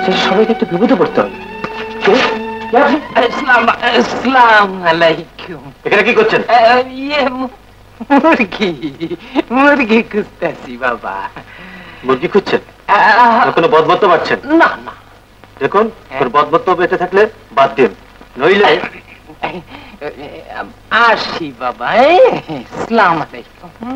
से सबाइके एकटु विपदे पड़ते हबे के क्या अस्सलाम अलैकुम एखाने कि करछेन ये मुर्गी मुर्गी खुजतेछि बाबा मुर्गी खुजछेन ना कोनो बदबत्त पाচ্ছেন ना ना देखो और बदबत्त बेटे थकले बात दिन नइले आशी बाबा अस्सलाम वालेकुम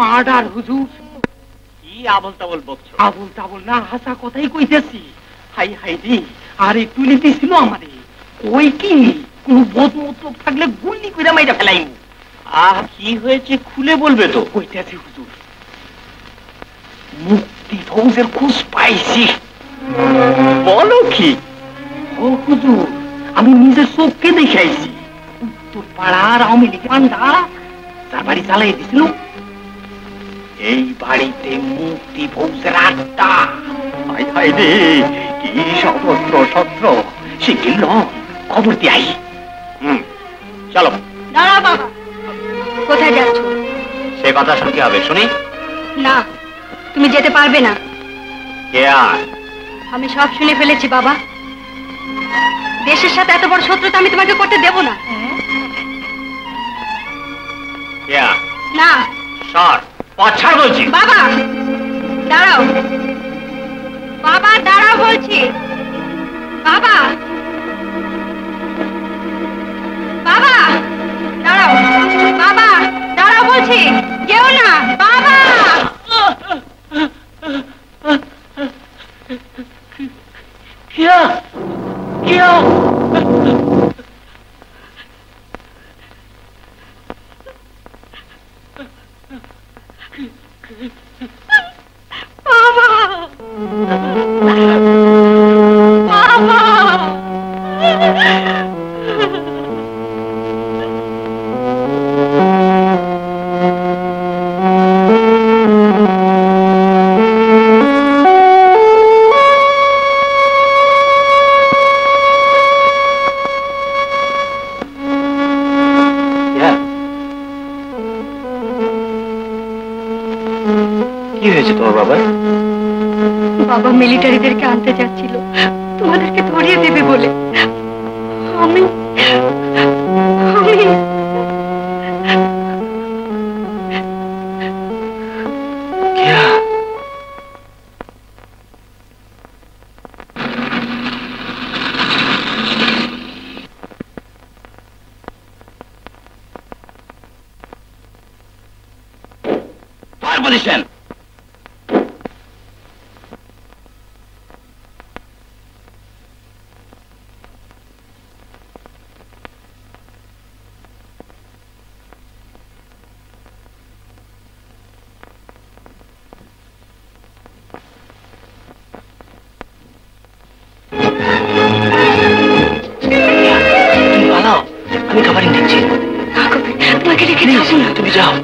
मार्डर हुजूर की आबल-ताबल बकছো आबल-ताबल ना हासा কথাই কইতেছি हाय हाय रे अरे तुले दिसिलो आमारे कोई की कोन बहुत मतलब থাকলে গুলি কইরা মাইরা ফেলাইমু আহ কি হয়েছে খুলে বলবে তো কইতাছি হুজুর মুক্তি ফৌজের খুশ পাইছি বলো কি ও হুজুর আমি নিজে চোখে দেখাইছি তোর পাড়ার আমি লিখানটা তার বাড়ি চালাই দিছিল এই বাড়িতে মুক্তি ফৌজের আত্মা हाय हाय रे কি সত্র শিগগির লও খবর দি আই চলো দাঁড়া বাবা কোথায় যাচ্ছ সে কথা শুনতে হবে শুনি না তুমি যেতে পারবে না কে আর আমি সব শুনে ফেলেছি বাবা দেশের সাথে এত বড় শত্রুতা আমি তোমাকে করতে দেব না কে আর না সর পাছাড় বলছি বাবা দাঁড়াও बाबा दाड़ा बोलछी बाबा बाबा दाड़ाओ, बाबा दाड़ाओ बोलछी, जेओ ना बाबा। क्या क्या मिलिटारी देर के आनते जा तुम्हें जाओ।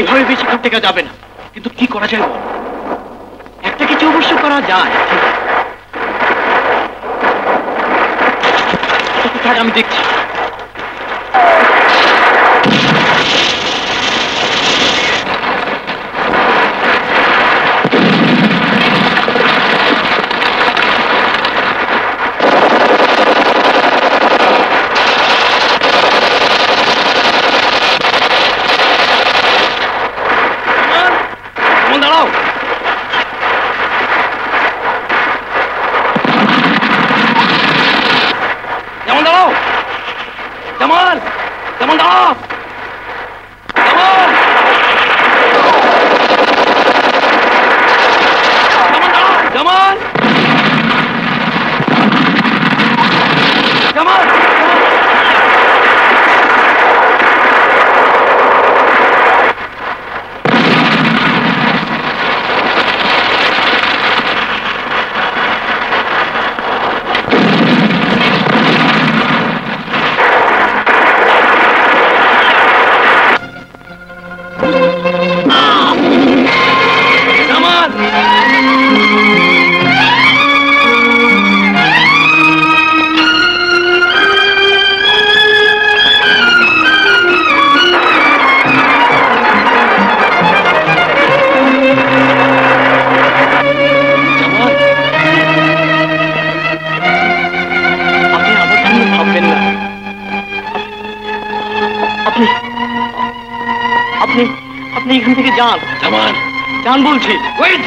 এভাবে বেশি খাপ টেকা যাবে না। কিন্তু কি করা যায় বল? একটা কিছু অবশ্য করা যায়। আমি দেখছি।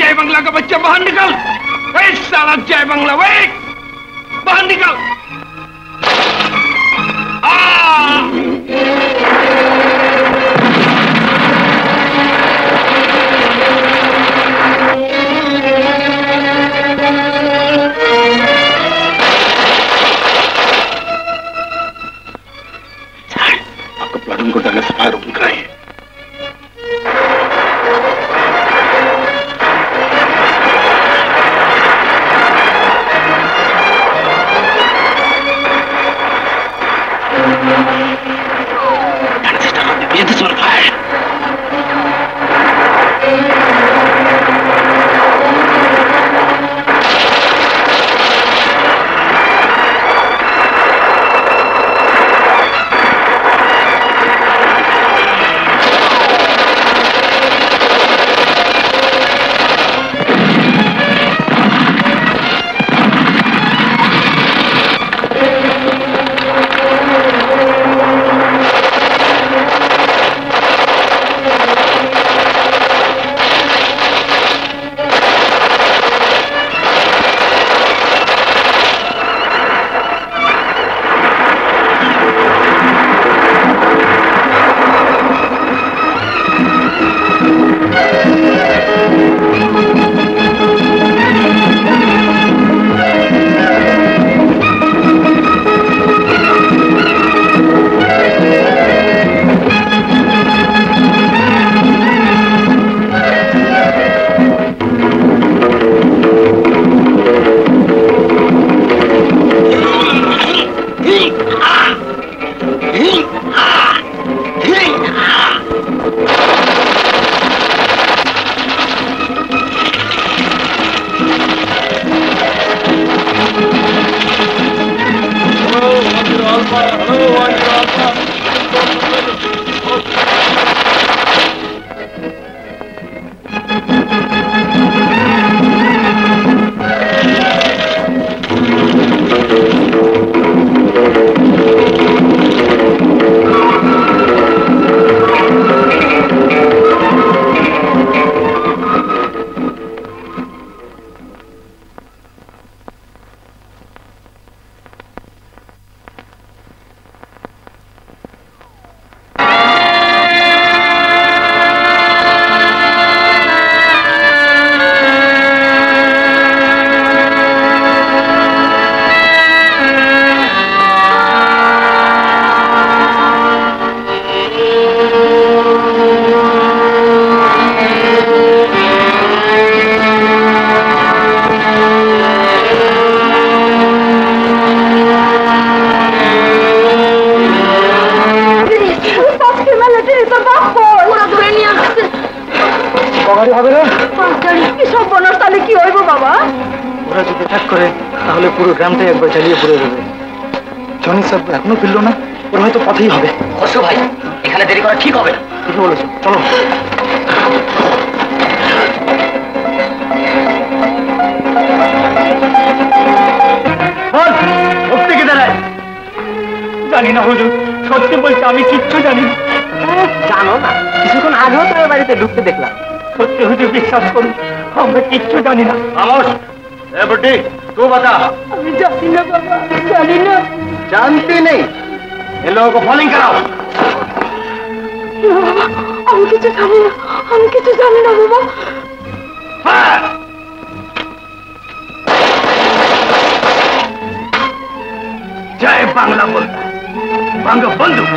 जय बंगला का बच्चा बाहर निकल, साला जय बंगला बाहर निकल। आपको प्लाटून को डालना सफाई रोकन कराइए। অভারী হবে না পাঁচজনই কি সব বনস তাহলে কি হইব বাবা ওরা যদি অ্যাটাক করে তাহলে পুরো গ্রামটাই একবার জ্বালিয়ে পুড়ে যাবে জনি সব এখনো ফিরলো না ওর হয়তো পথেই হবে খসু ভাই এখানে দেরি করা ঠিক হবে না কি বলছো চলো বল উঠতে কি দাঁড়ায় জানি না হুজুর সত্যি বলছি আমি কিচ্ছু জানি না জানো না কিছুক্ষণ আগেও তো বাড়িতে ঢুকতে দেখলাম সত্যি হুজুর বিশ্বাস করুন আমরা কিচ্ছু জানি না আমোস ए बुड्ढी तू बता अभी जानती ना बाबा जानती ना जानती नहीं इन लोगों को फॉलिंग कराओ हम किसी जाने ना बाबा हाँ जय बांग्ला बोलता बांग्ला बंदूक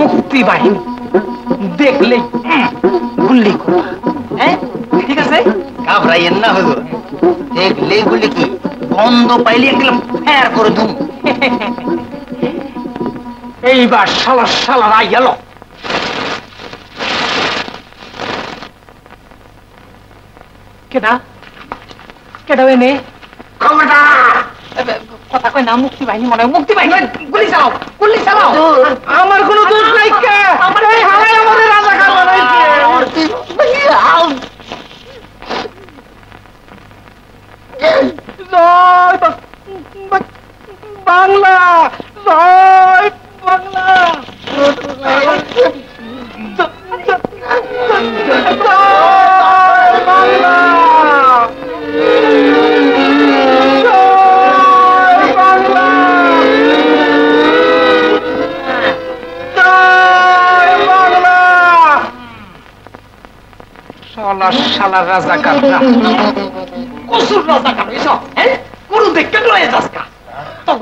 मुक्ति बाहिनी देख ले गुल्ली को ठीक है घबराइए ना हुजूर देख ले गुल्ली की बंद पाइले एकदम फायर कर दूं এই বাস শালা শালারা এলো কেডা কেডা এনে কমটা কথা কই না মুক্তি বাহিনী মনে মুক্তি বাহিনী গুলি চালাও আমার কোনো দোষ নাই কে আমার এই হালাই আমারে রাজা খান বানাইছে মরতি আউ জয় বাংলা জয় শালা শালা রাজাকার কসুর রাজাকার এসব হ্যাঁ কোন দেখতে রয়ে যাসকা তো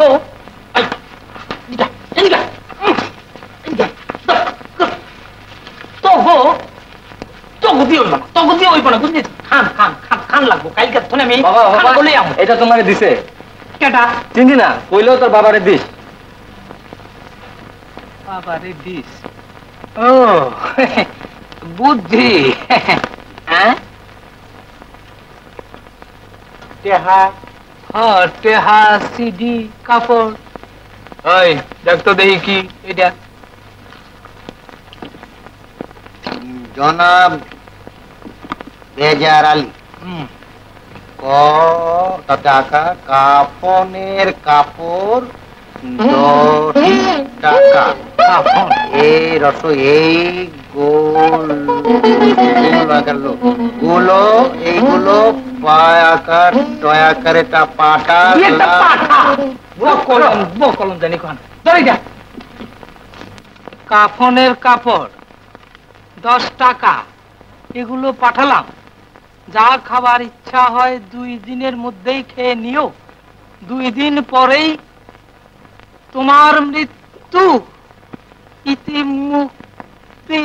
जनाब बेजार आली টাকা কাপনের কাপড় 10 টাকা এই রস এই গোল এইগুলো পায়াকার টয়াকার এটা পাটা এটা পাটা বকলম জানি কোন ধরে যা কাফনের কাপড় 10 টাকা এগুলো পাঠালাম যা খাবার ইচ্ছা হয় 2 দিনের মধ্যেই খেয়ে নিও 2 দিন পরেই তোমার মৃত্যু ইতি মুক্তি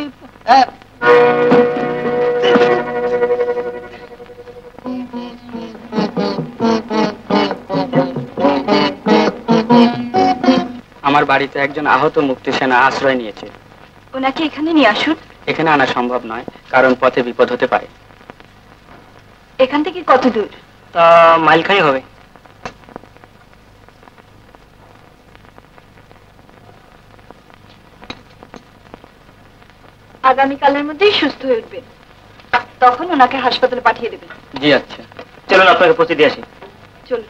আমার বাড়িতে একজন আহত মুক্তি সেনা আশ্রয় নিয়েছে ওনাকে এখানে নিয়ে আসুন এখানে আনা সম্ভব নয় কারণ পথে বিপদ হতে পারে एखान थेके कत दूर ता माइलखानी होबे আগামীকালের মধ্যেই সুস্থ হয়ে উঠবেন। তখন ওনাকে হাসপাতালে পাঠিয়ে দেবেন। জি আচ্ছা, চলুন আপনাকে পৌঁছে দিয়ে আসি। চলুন।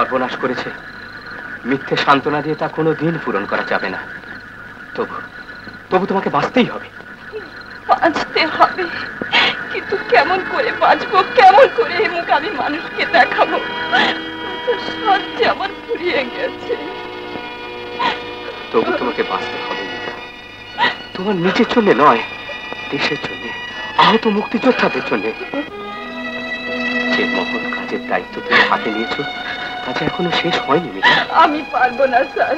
সর্বনাশ করেছে, মিথ্যে সান্ত্বনা দিয়ে তা কোনো দিন পূরণ করা যাবে না। তবু তোমাকে বাঁচতেই হবে। বাঁচতে হবে, কিন্তু কেমন করে বাঁচবো? কেমন করে এই মুখ আমি মানুষকে দেখাবো? সব যেমন ফুরিয়ে গেছে। তবু তোমাকে বাঁচতে হবে। তোমার নিজের জন্য নয়, দেশের জন্য, আহত মুক্তিযোদ্ধাদের জন্য। যে মহৎ কাজের দায়িত্ব তুমি হাতে নিয়েছো আচ্ছা এখনো শেষ হয়নি। আমি পারবো না স্যার,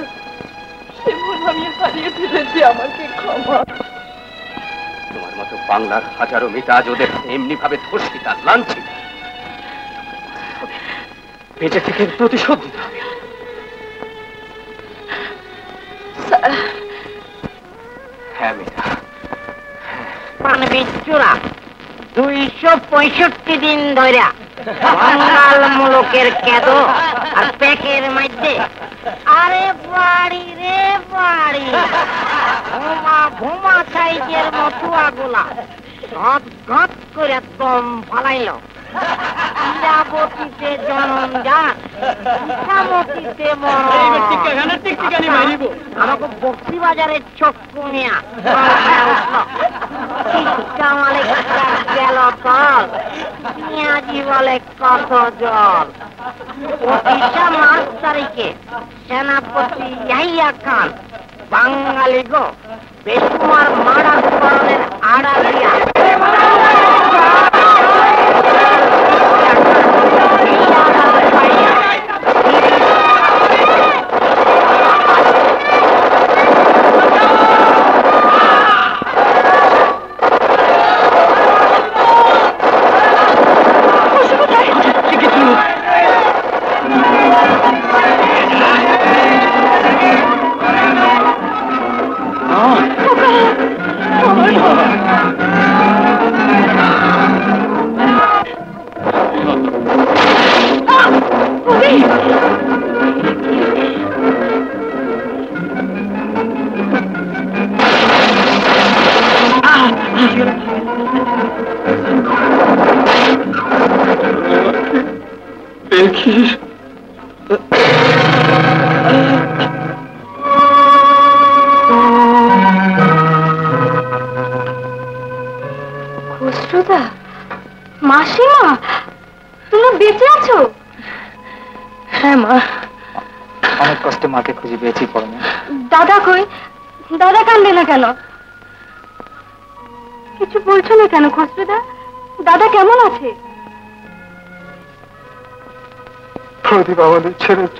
সে ভুল আমি হারিয়ে ফেলেছি, আমাকে ক্ষমা। তোমার মতো বাংলার হাজারো মিতা আজ ওদের এমনি ভাবে ধর্ষিতা, লাঞ্ছিতা। বেঁচে থেকে প্রতিশোধ নিতে হবে। হ্যাঁ মিতা, মানে বিচ্ছুরা 265 দিন ধরে বাঙাল মুলুকের কেদ আর প্যাকের মধ্যে। আরে বাড়ি রে বাড়ি, ভোমা ভোমা সাইজের মতুয়া গোলা সব গত করে দম ফালাইল। ইরাবতীতে জনম যান, ইরাবতীতে মরণ। আমাকে বক্সি বাজারের চক্কু নিয়া উঠল। सेनापति ইয়াহিয়া খান বাঙালি গো বেসুমার মারা করলেন আড়া দিয়া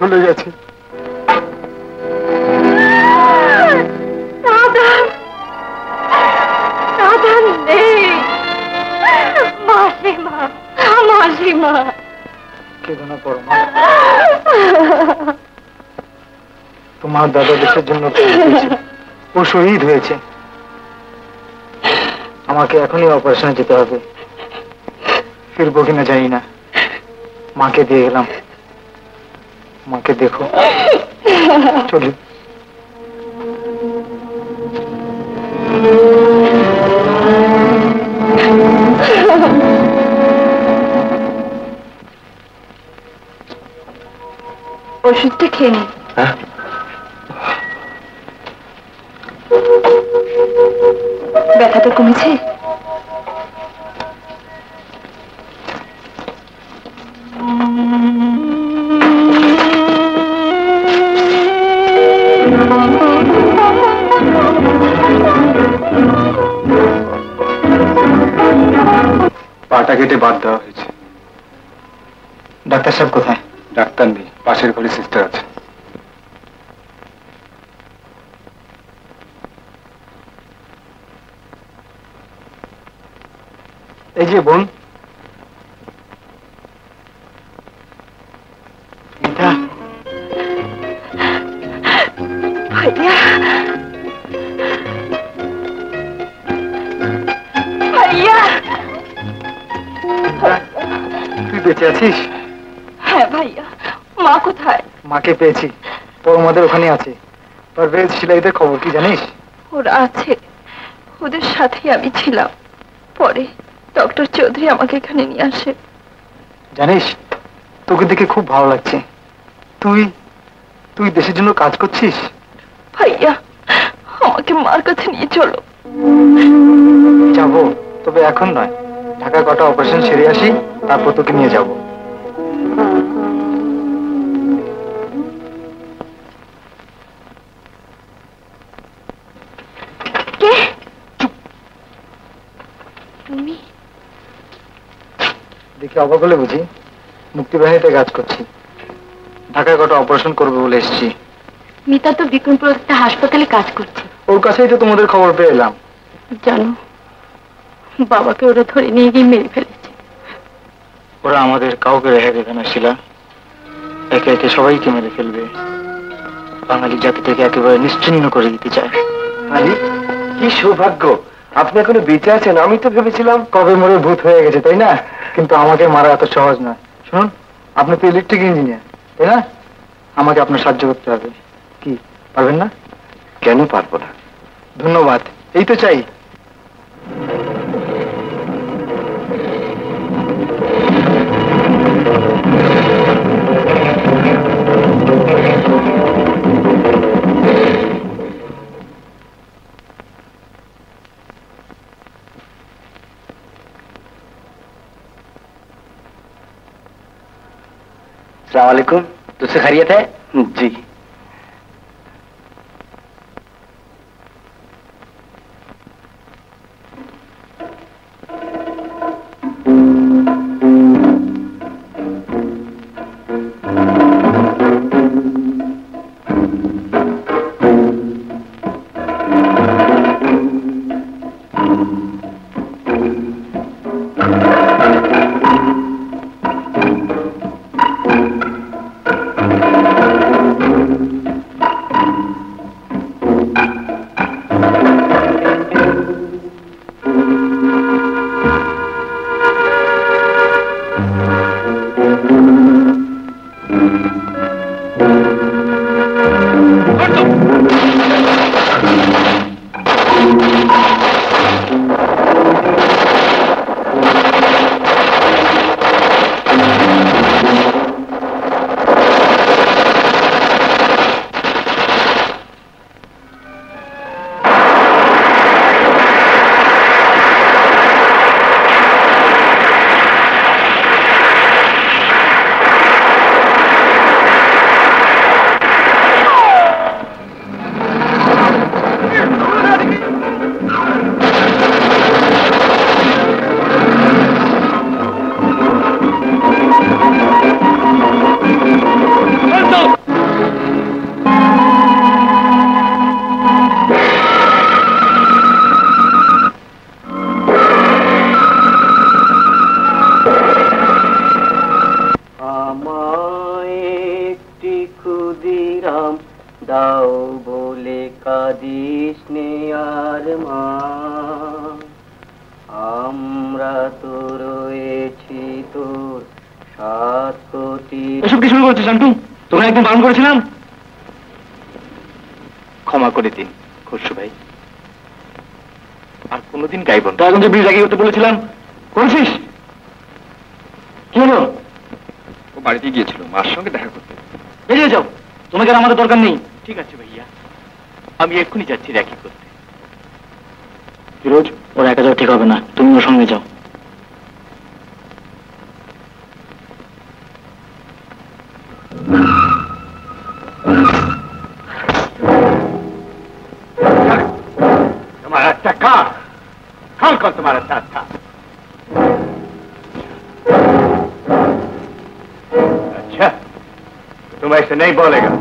चले गए तुम्हार दादा देशर जन्य वो शहीद हो अपारेशन जो फिर किना जानी ना माँ के दिए गलम माँ के देखो चलो ओषुधटा खेये नी व्यथा तो कमेछे केटे बाद देवा डाक्टर साहेब कथा डाक्टर नहीं पास घर सिस्टर आज बोन ढाका অবগলে বুঝি মুক্তি বাহিনীতে কাজ করছি ঢাকায় কত অপারেশন করবে বলে এসেছি মিতা তো বিক্রমপুর একটা হাসপাতালে কাজ করছে ওর কাছেই তো তোমাদের খবর পেয়ে এলাম জানো বাবাকে ওরা ধরে নিয়ে গিয়ে মেরে ফেলেছে ওরা আমাদের কাউকে রেহাই দেবে না শিলা একে একে সবাইকে মেরে ফেলবে বাঙালি জাতিটাকে একেবারে নিশ্চিহ্ন করে দিতে চায় আরে কি সৌভাগ্য আপনি এখনো বেঁচে আছেন আমি তো ভেবেছিলাম কবে মরে ভূত হয়ে গেছে তাই না কিন্তু আমাকে মারা এত সহজ না শুনুন আপনি তো ইলেকট্রিক ইঞ্জিনিয়ার তাই না আমাকে আপনার সাহায্য করতে হবে কি পারবেন না কেন পারবো না ধন্যবাদ এই তো চাই अस्सलामुअलैकुम। तुझसे खैरियत है? जी। दरकार नहीं ठीक है भैया हम एक खुनी जाती रैकी करते फिरोज और एक जाओ ठीक होगा ना तुम और संगे जाओ तुम्हारा चक्का कौन कौन तुम्हारा साथ था अच्छा तुम ऐसे नहीं बोलेगा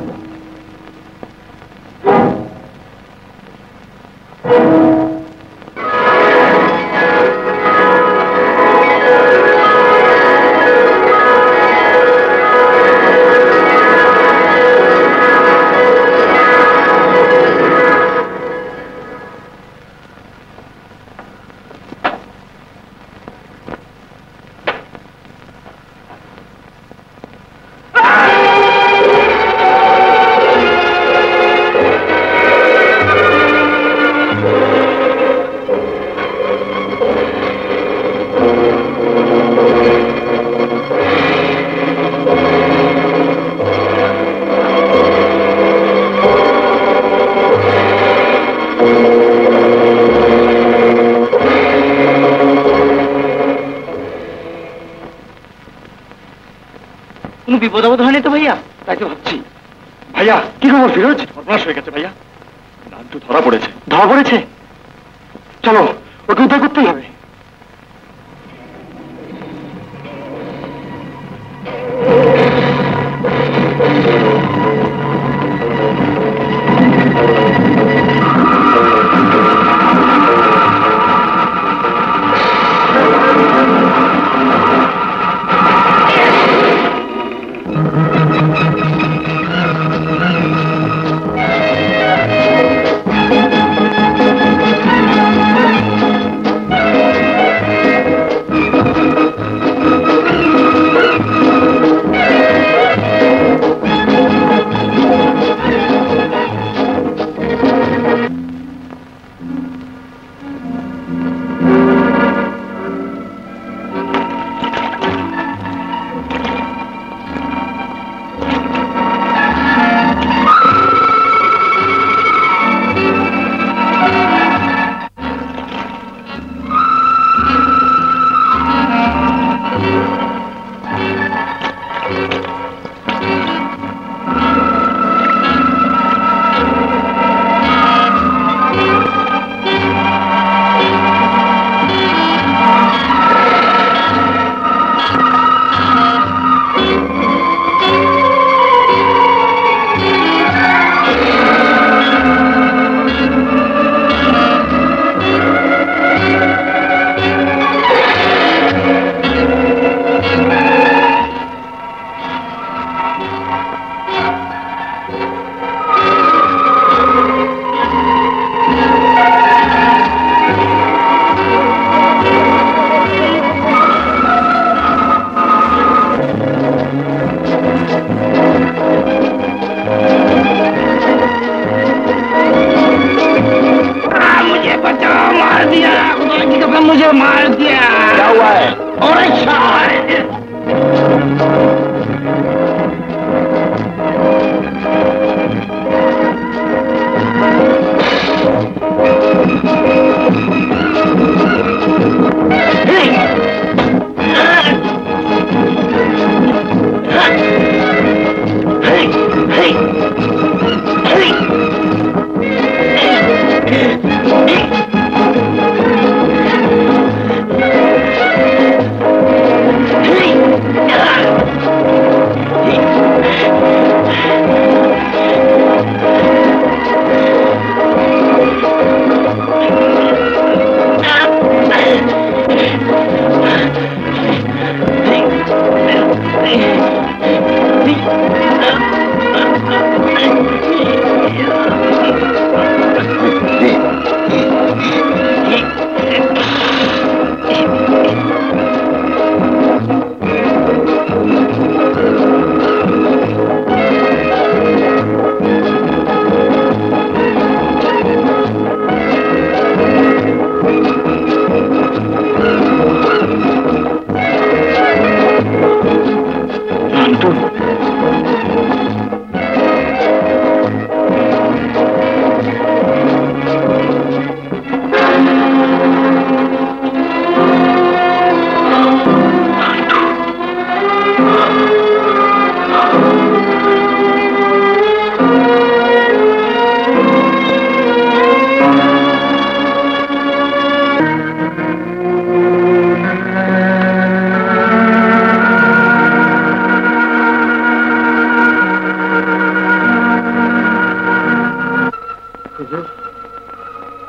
বিপদাবদ হয়নি তো ভাইয়া তাকে ভাবছি ভাইয়া কি খবর ফিরোজ বদমাশ হয়ে গেছে ভাইয়া নান্টু ধরা পড়েছে চলো ওকে উদ্ধার করতেই হবে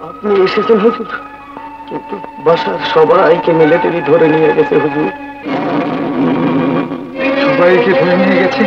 আপনি এসেছেন হুজুর, কিন্তু বাসার সবাইকে মিলিটারি ধরে নিয়ে গেছে হুজুর। সবাইকে ধরে নিয়ে গেছে?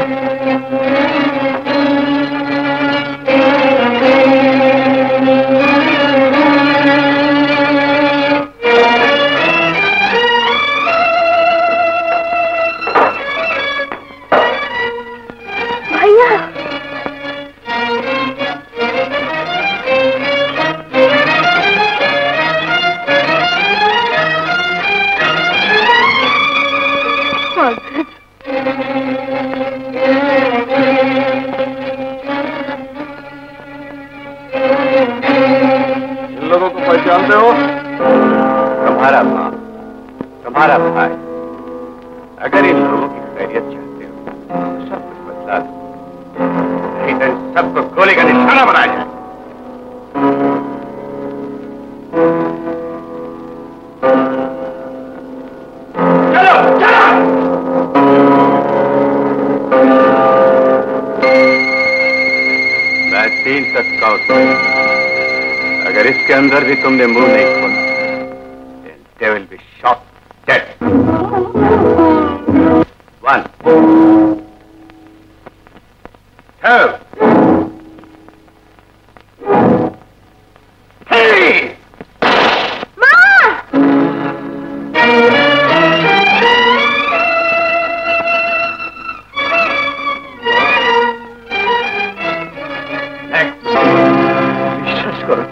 तुमने मुंह नहीं खोला, they will be shot dead. 1, 2, 3। विश्वास करो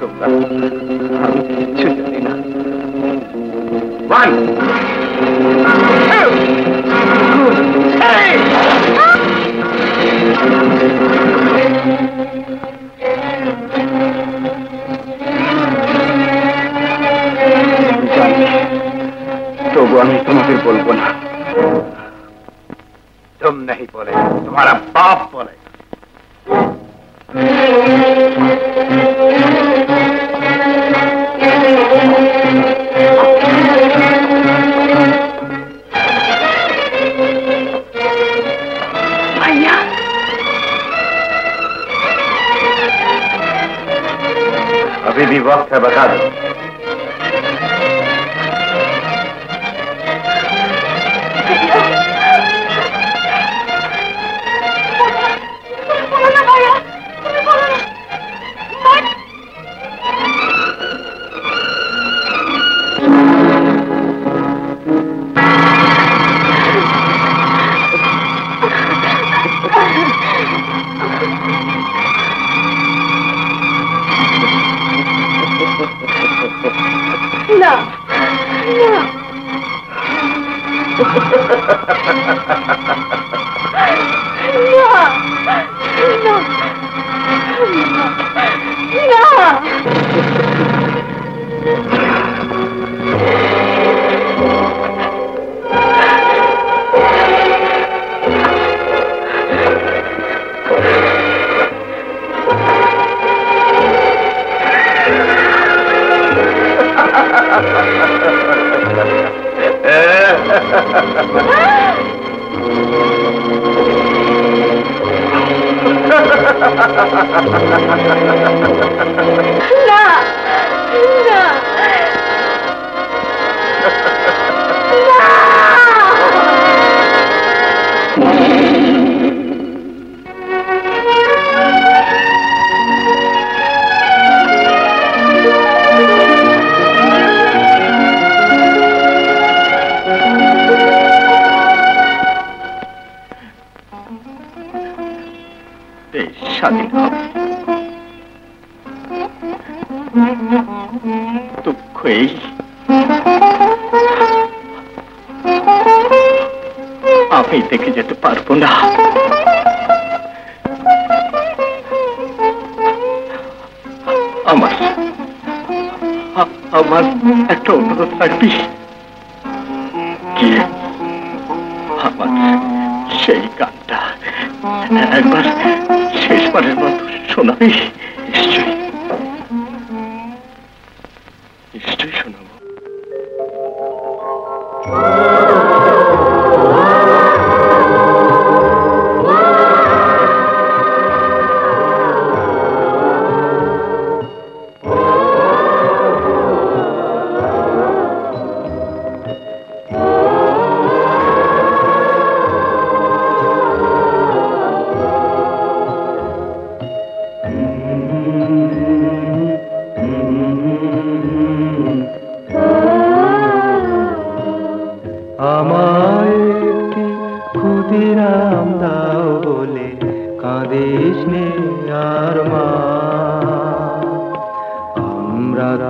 तुम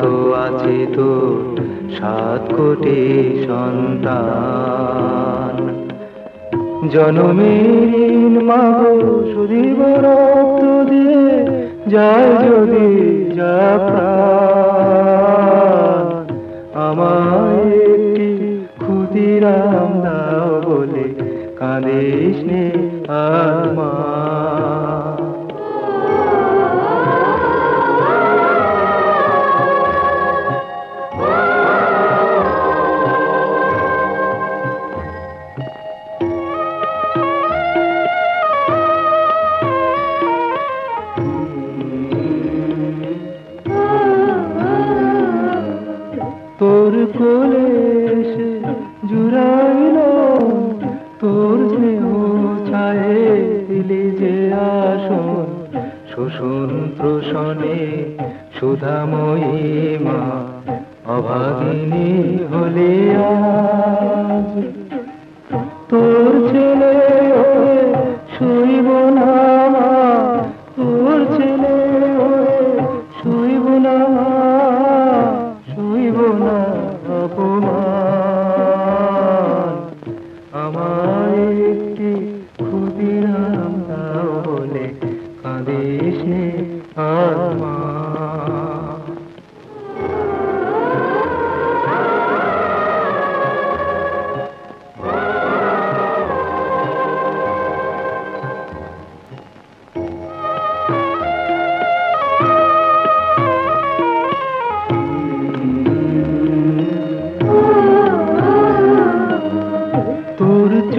তো আছে তোর 7 কোটি সন্তান। জনমের মাগো সুধীব রক্ত দিয়ে যায় যদি যা প্রাণ, আমার একটি ক্ষুদিরাম দাও বলে কাঁদিস নে আর মা। तोर कोले से जुड़ाइलो तोर स्नेह छाये दिले जे आसन, शोषण প্রসনে সুধাময়ী মা অভাগিনী হলে আজ। তোর ছেলে হয়ে শুইব না মা, তোর ছেলে হয়ে শুইব না মা, শুইব না অপমান। আমার একটি ক্ষুদিরাম দাও বলে কাঁদিস নে আর মা।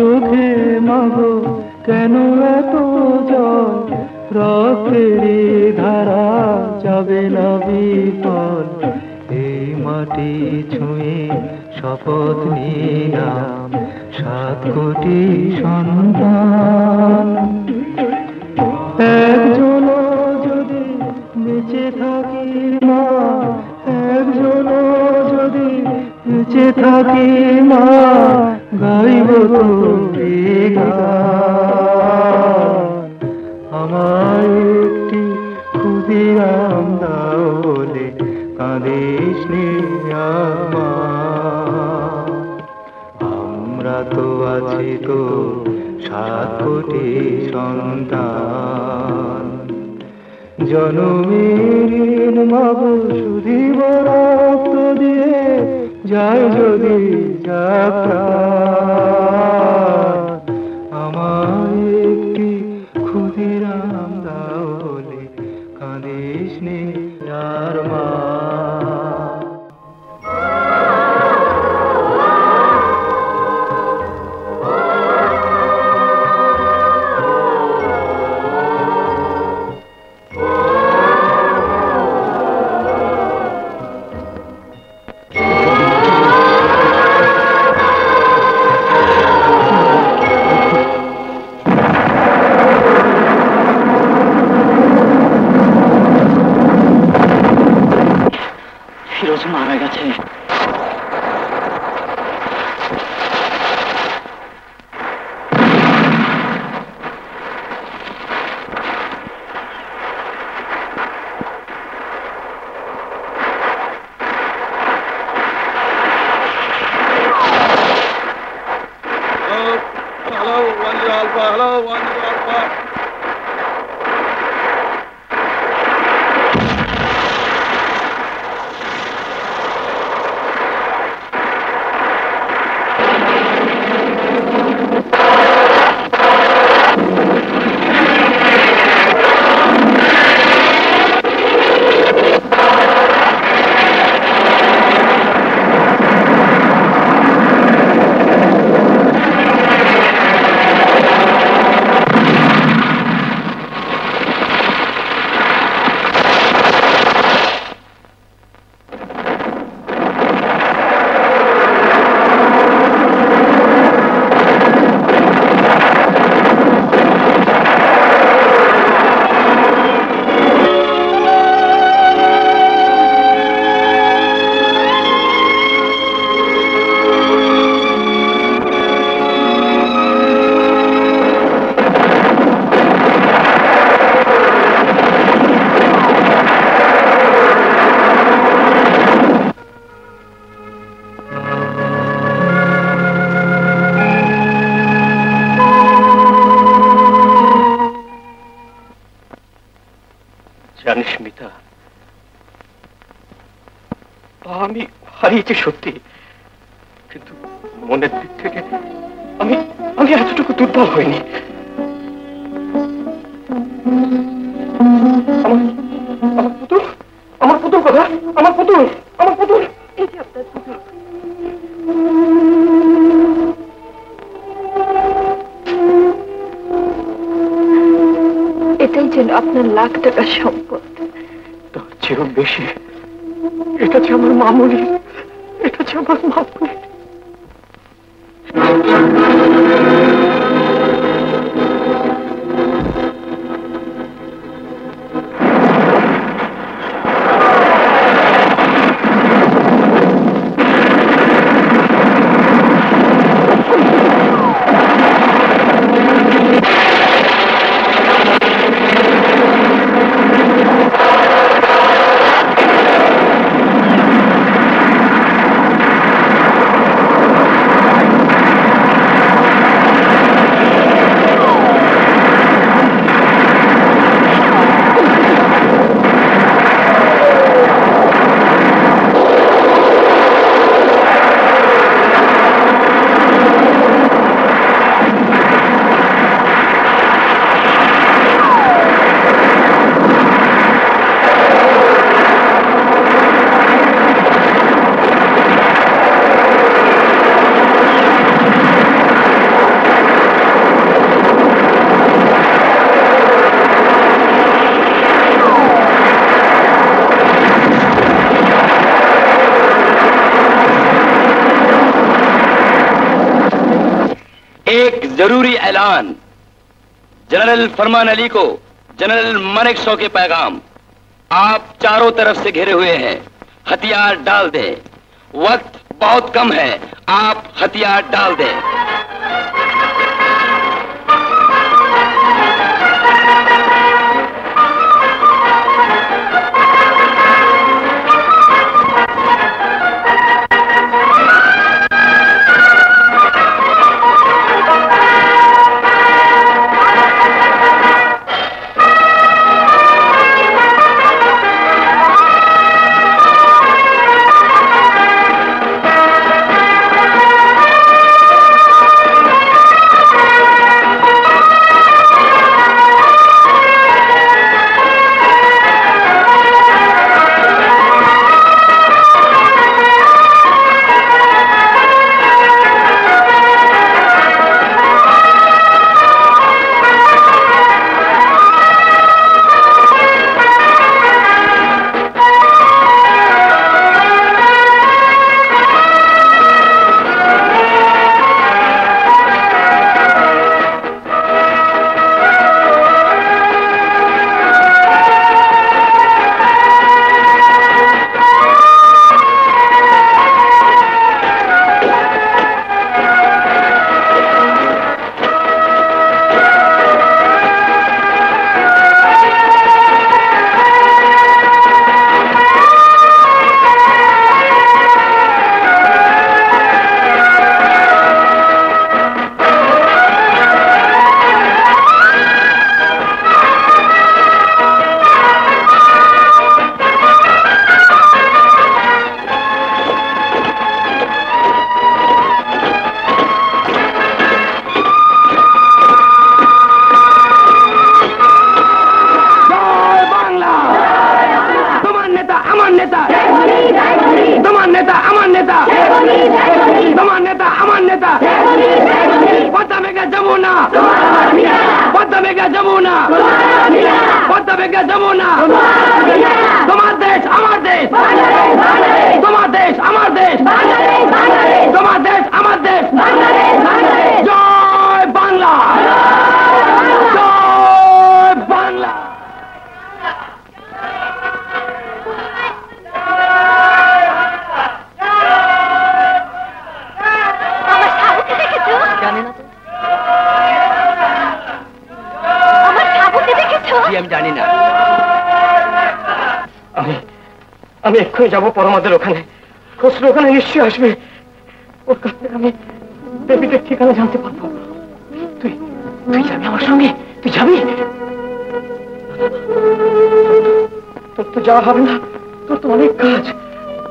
চোখে মাগো কেন এত জল, রক্তেরই ধারা যাবে না বিফল। এই মাটি ছুঁয়ে শপথ নিলাম 7 কোটি সন্তান। একজনও যদি বেঁচে থাকি মা, একজনও যদি বেঁচে থাকি মা, গাইব তোরে গান। আমার একটি ক্ষুদিরাম দাও বলে কাঁদিস নে মা। আমরা তো আছি তোর 7 কোটি সন্তান। জনমের মাগো সুধীব রক্ত দিয়ে যায় যদি যা প্রাণ, আমার একটি ক্ষুদিরাম দাও বলে কাঁদিস নে আর মা। আমি হারিয়েছি সত্যি, কিন্তু মনের দিক থেকে আমি আমি এতটুকু দুর্বল হইনি। আপনার লাখ টাকা সম্পদ, তার চেয়েও বেশি এটা যে আমার মামুনি, এটা যে আমার মামুনি। जरूरी ऐलान, जनरल फरमान अली को जनरल मनिक शो के पैगाम। आप चारों तरफ से घेरे हुए हैं, हथियार डाल दें। वक्त बहुत कम है, आप हथियार डाल दें।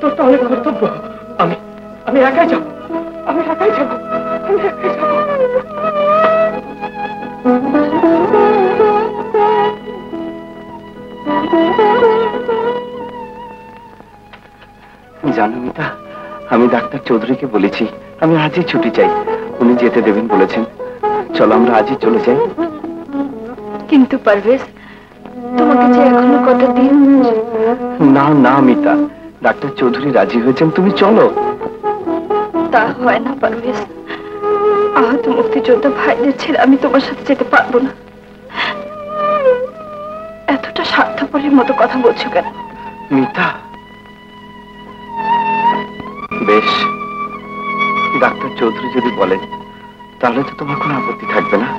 जानो मिता हमें डाक्टर चौधरी के बोले हमें आज ही छुट्टी चाहिए उन्हें जेते देवेन बोले चलो हम आज ही चले जाए किंतु परवेश ना ना मिता डाक्टर चौधरी राजी हो तुम्हें चलो ता है ना परवेश आहत मुक्तियोद्धा भाई छेड़े आमी तुम्हारे साथ যেতে পারবো না এতটা স্বার্থপরের মতো কথা বলছো কেন মিতা বেশ ডাক্তার চৌধুরী যদি বলেন তাহলে তো তোমার কোনো আপত্তি থাকবে না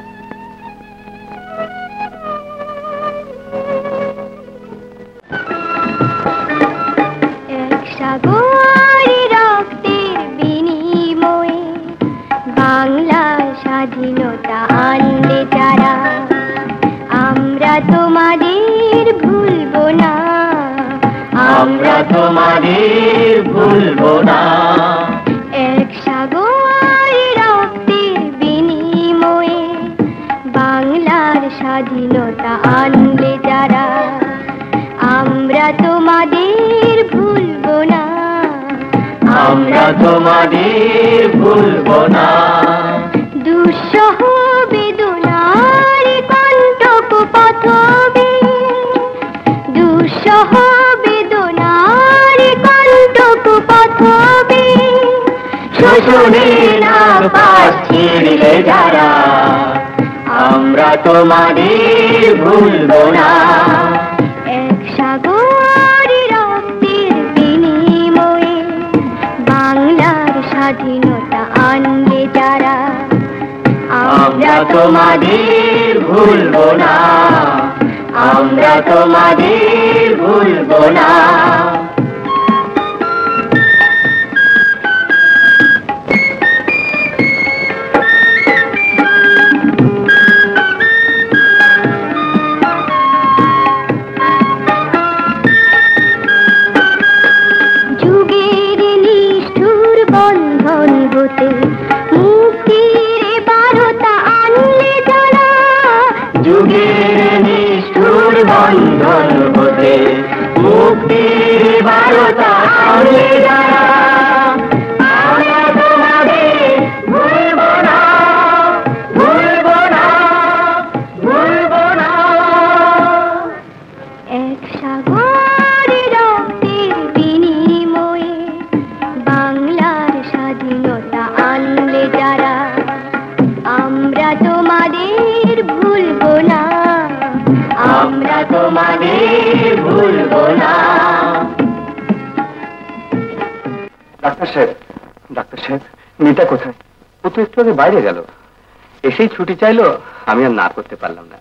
छुट्टी चाहलो आमी ना करते पारलाम ना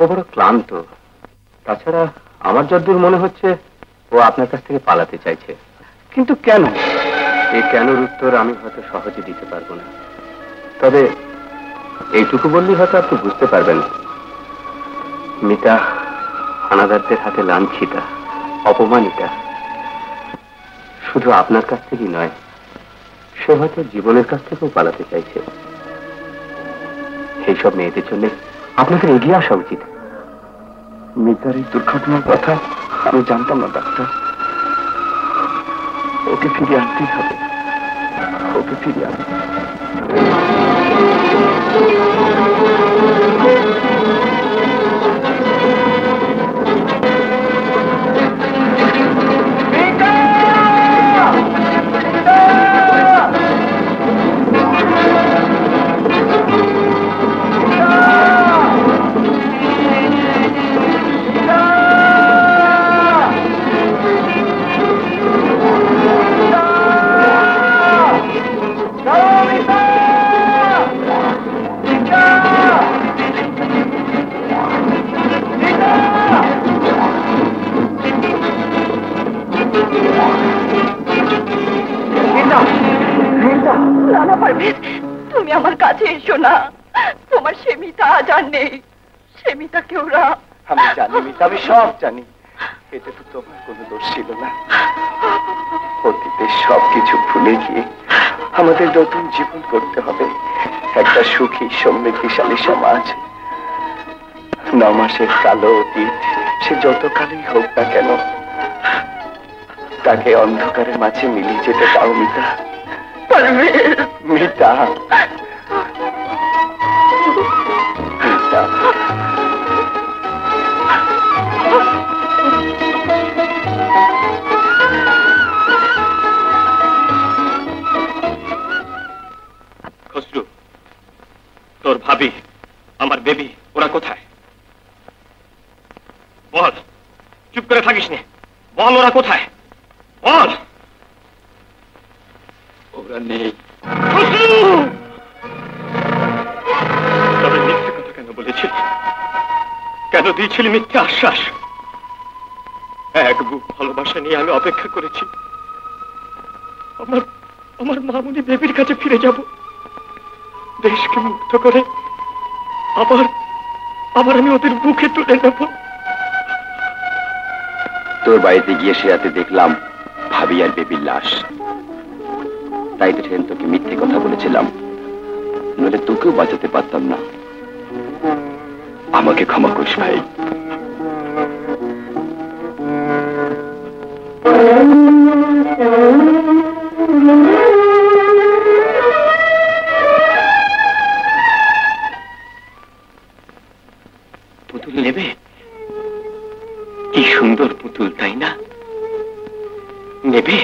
ओ बड़ो क्लांत ताछाड़ा आमार जद्दूर मने होच्छे ओ आपनार काछ थेके पालाते चाइछे किन्तु केन एई केनर उत्तर आमी हयतो सहजे दिते पारबो ना तबे एइटुकु बोललेই হয়তো আপনি বুঝতে পারবেন মিতা অনাদারদের হাতে লাঞ্ছিতা অপমানিতা শুধু আপনার কাছ থেকেই নয় সে হয়তো জীবনের কাছ থেকেও পালাতে চাইছে सब मेरे चले अपना एगिए आसा उचित मितार दुर्घटनार कथा हमें जानतम ना डाक्टर ओके फिर आनते ही ओके फिर मिता এটা তো তোমার কোনো দোষ ছিল না। অতীতে সবকিছু ভুলে গিয়ে আমাদের নতুন জীবন করতে হবে, একটা সুখী সমৃদ্ধিশালী সমাজ। নমাসের কালো অতীত, সে যত কালেই হোক না কেন, তাকে অন্ধকারের মাঝে মিলিয়ে যেতে দাও মিতা। মিতা, খসরু, তোর ভাবি আমার বেবি ওরা কোথায়? বল, চুপ করে থাকিস নে, বল ওরা কোথায়, বল। ওরা নেই। তবে মিথ্যে কথা কেন বলেছিলি, কেন দিয়েছিলি মিথ্যে আশ্বাস? এক বুক ভালোবাসা নিয়ে আমি অপেক্ষা করেছি, আমার মামুনি বেবির কাছে ফিরে যাব, দেশকে মুক্ত করে আবার আমি ওদের বুকে তুলে নেব। তোর বাড়িতে গিয়ে সে রাতে দেখলাম ভাবি আর বেবির লাশ, তাই তো তোকে মিথ্যে কথা বলেছিলাম, নইলে তোকেও বাঁচাতে পারতাম না। আমাকে ক্ষমা করিস ভাই। পুতুল নেবে? কি সুন্দর পুতুল, তাই না? নেবে?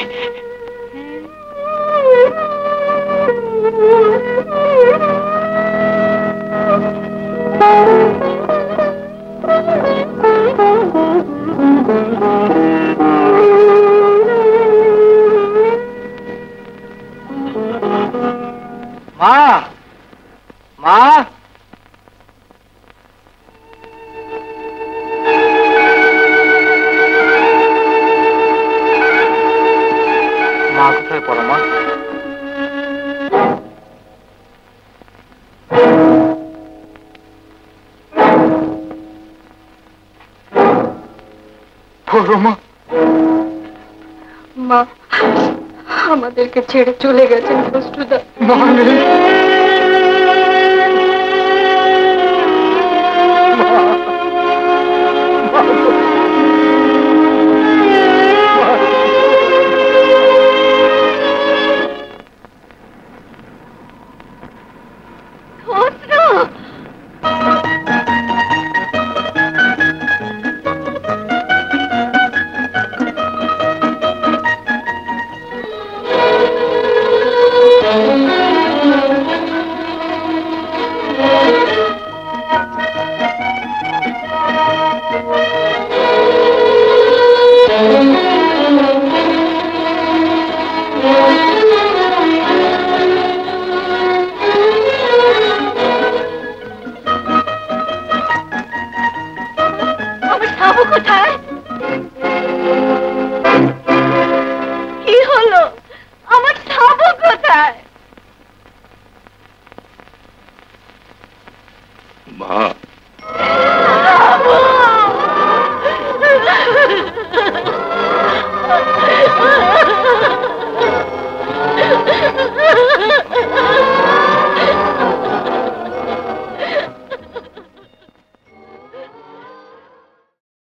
আমাদেরকে ছেড়ে চলে গেছেন খসরুদা।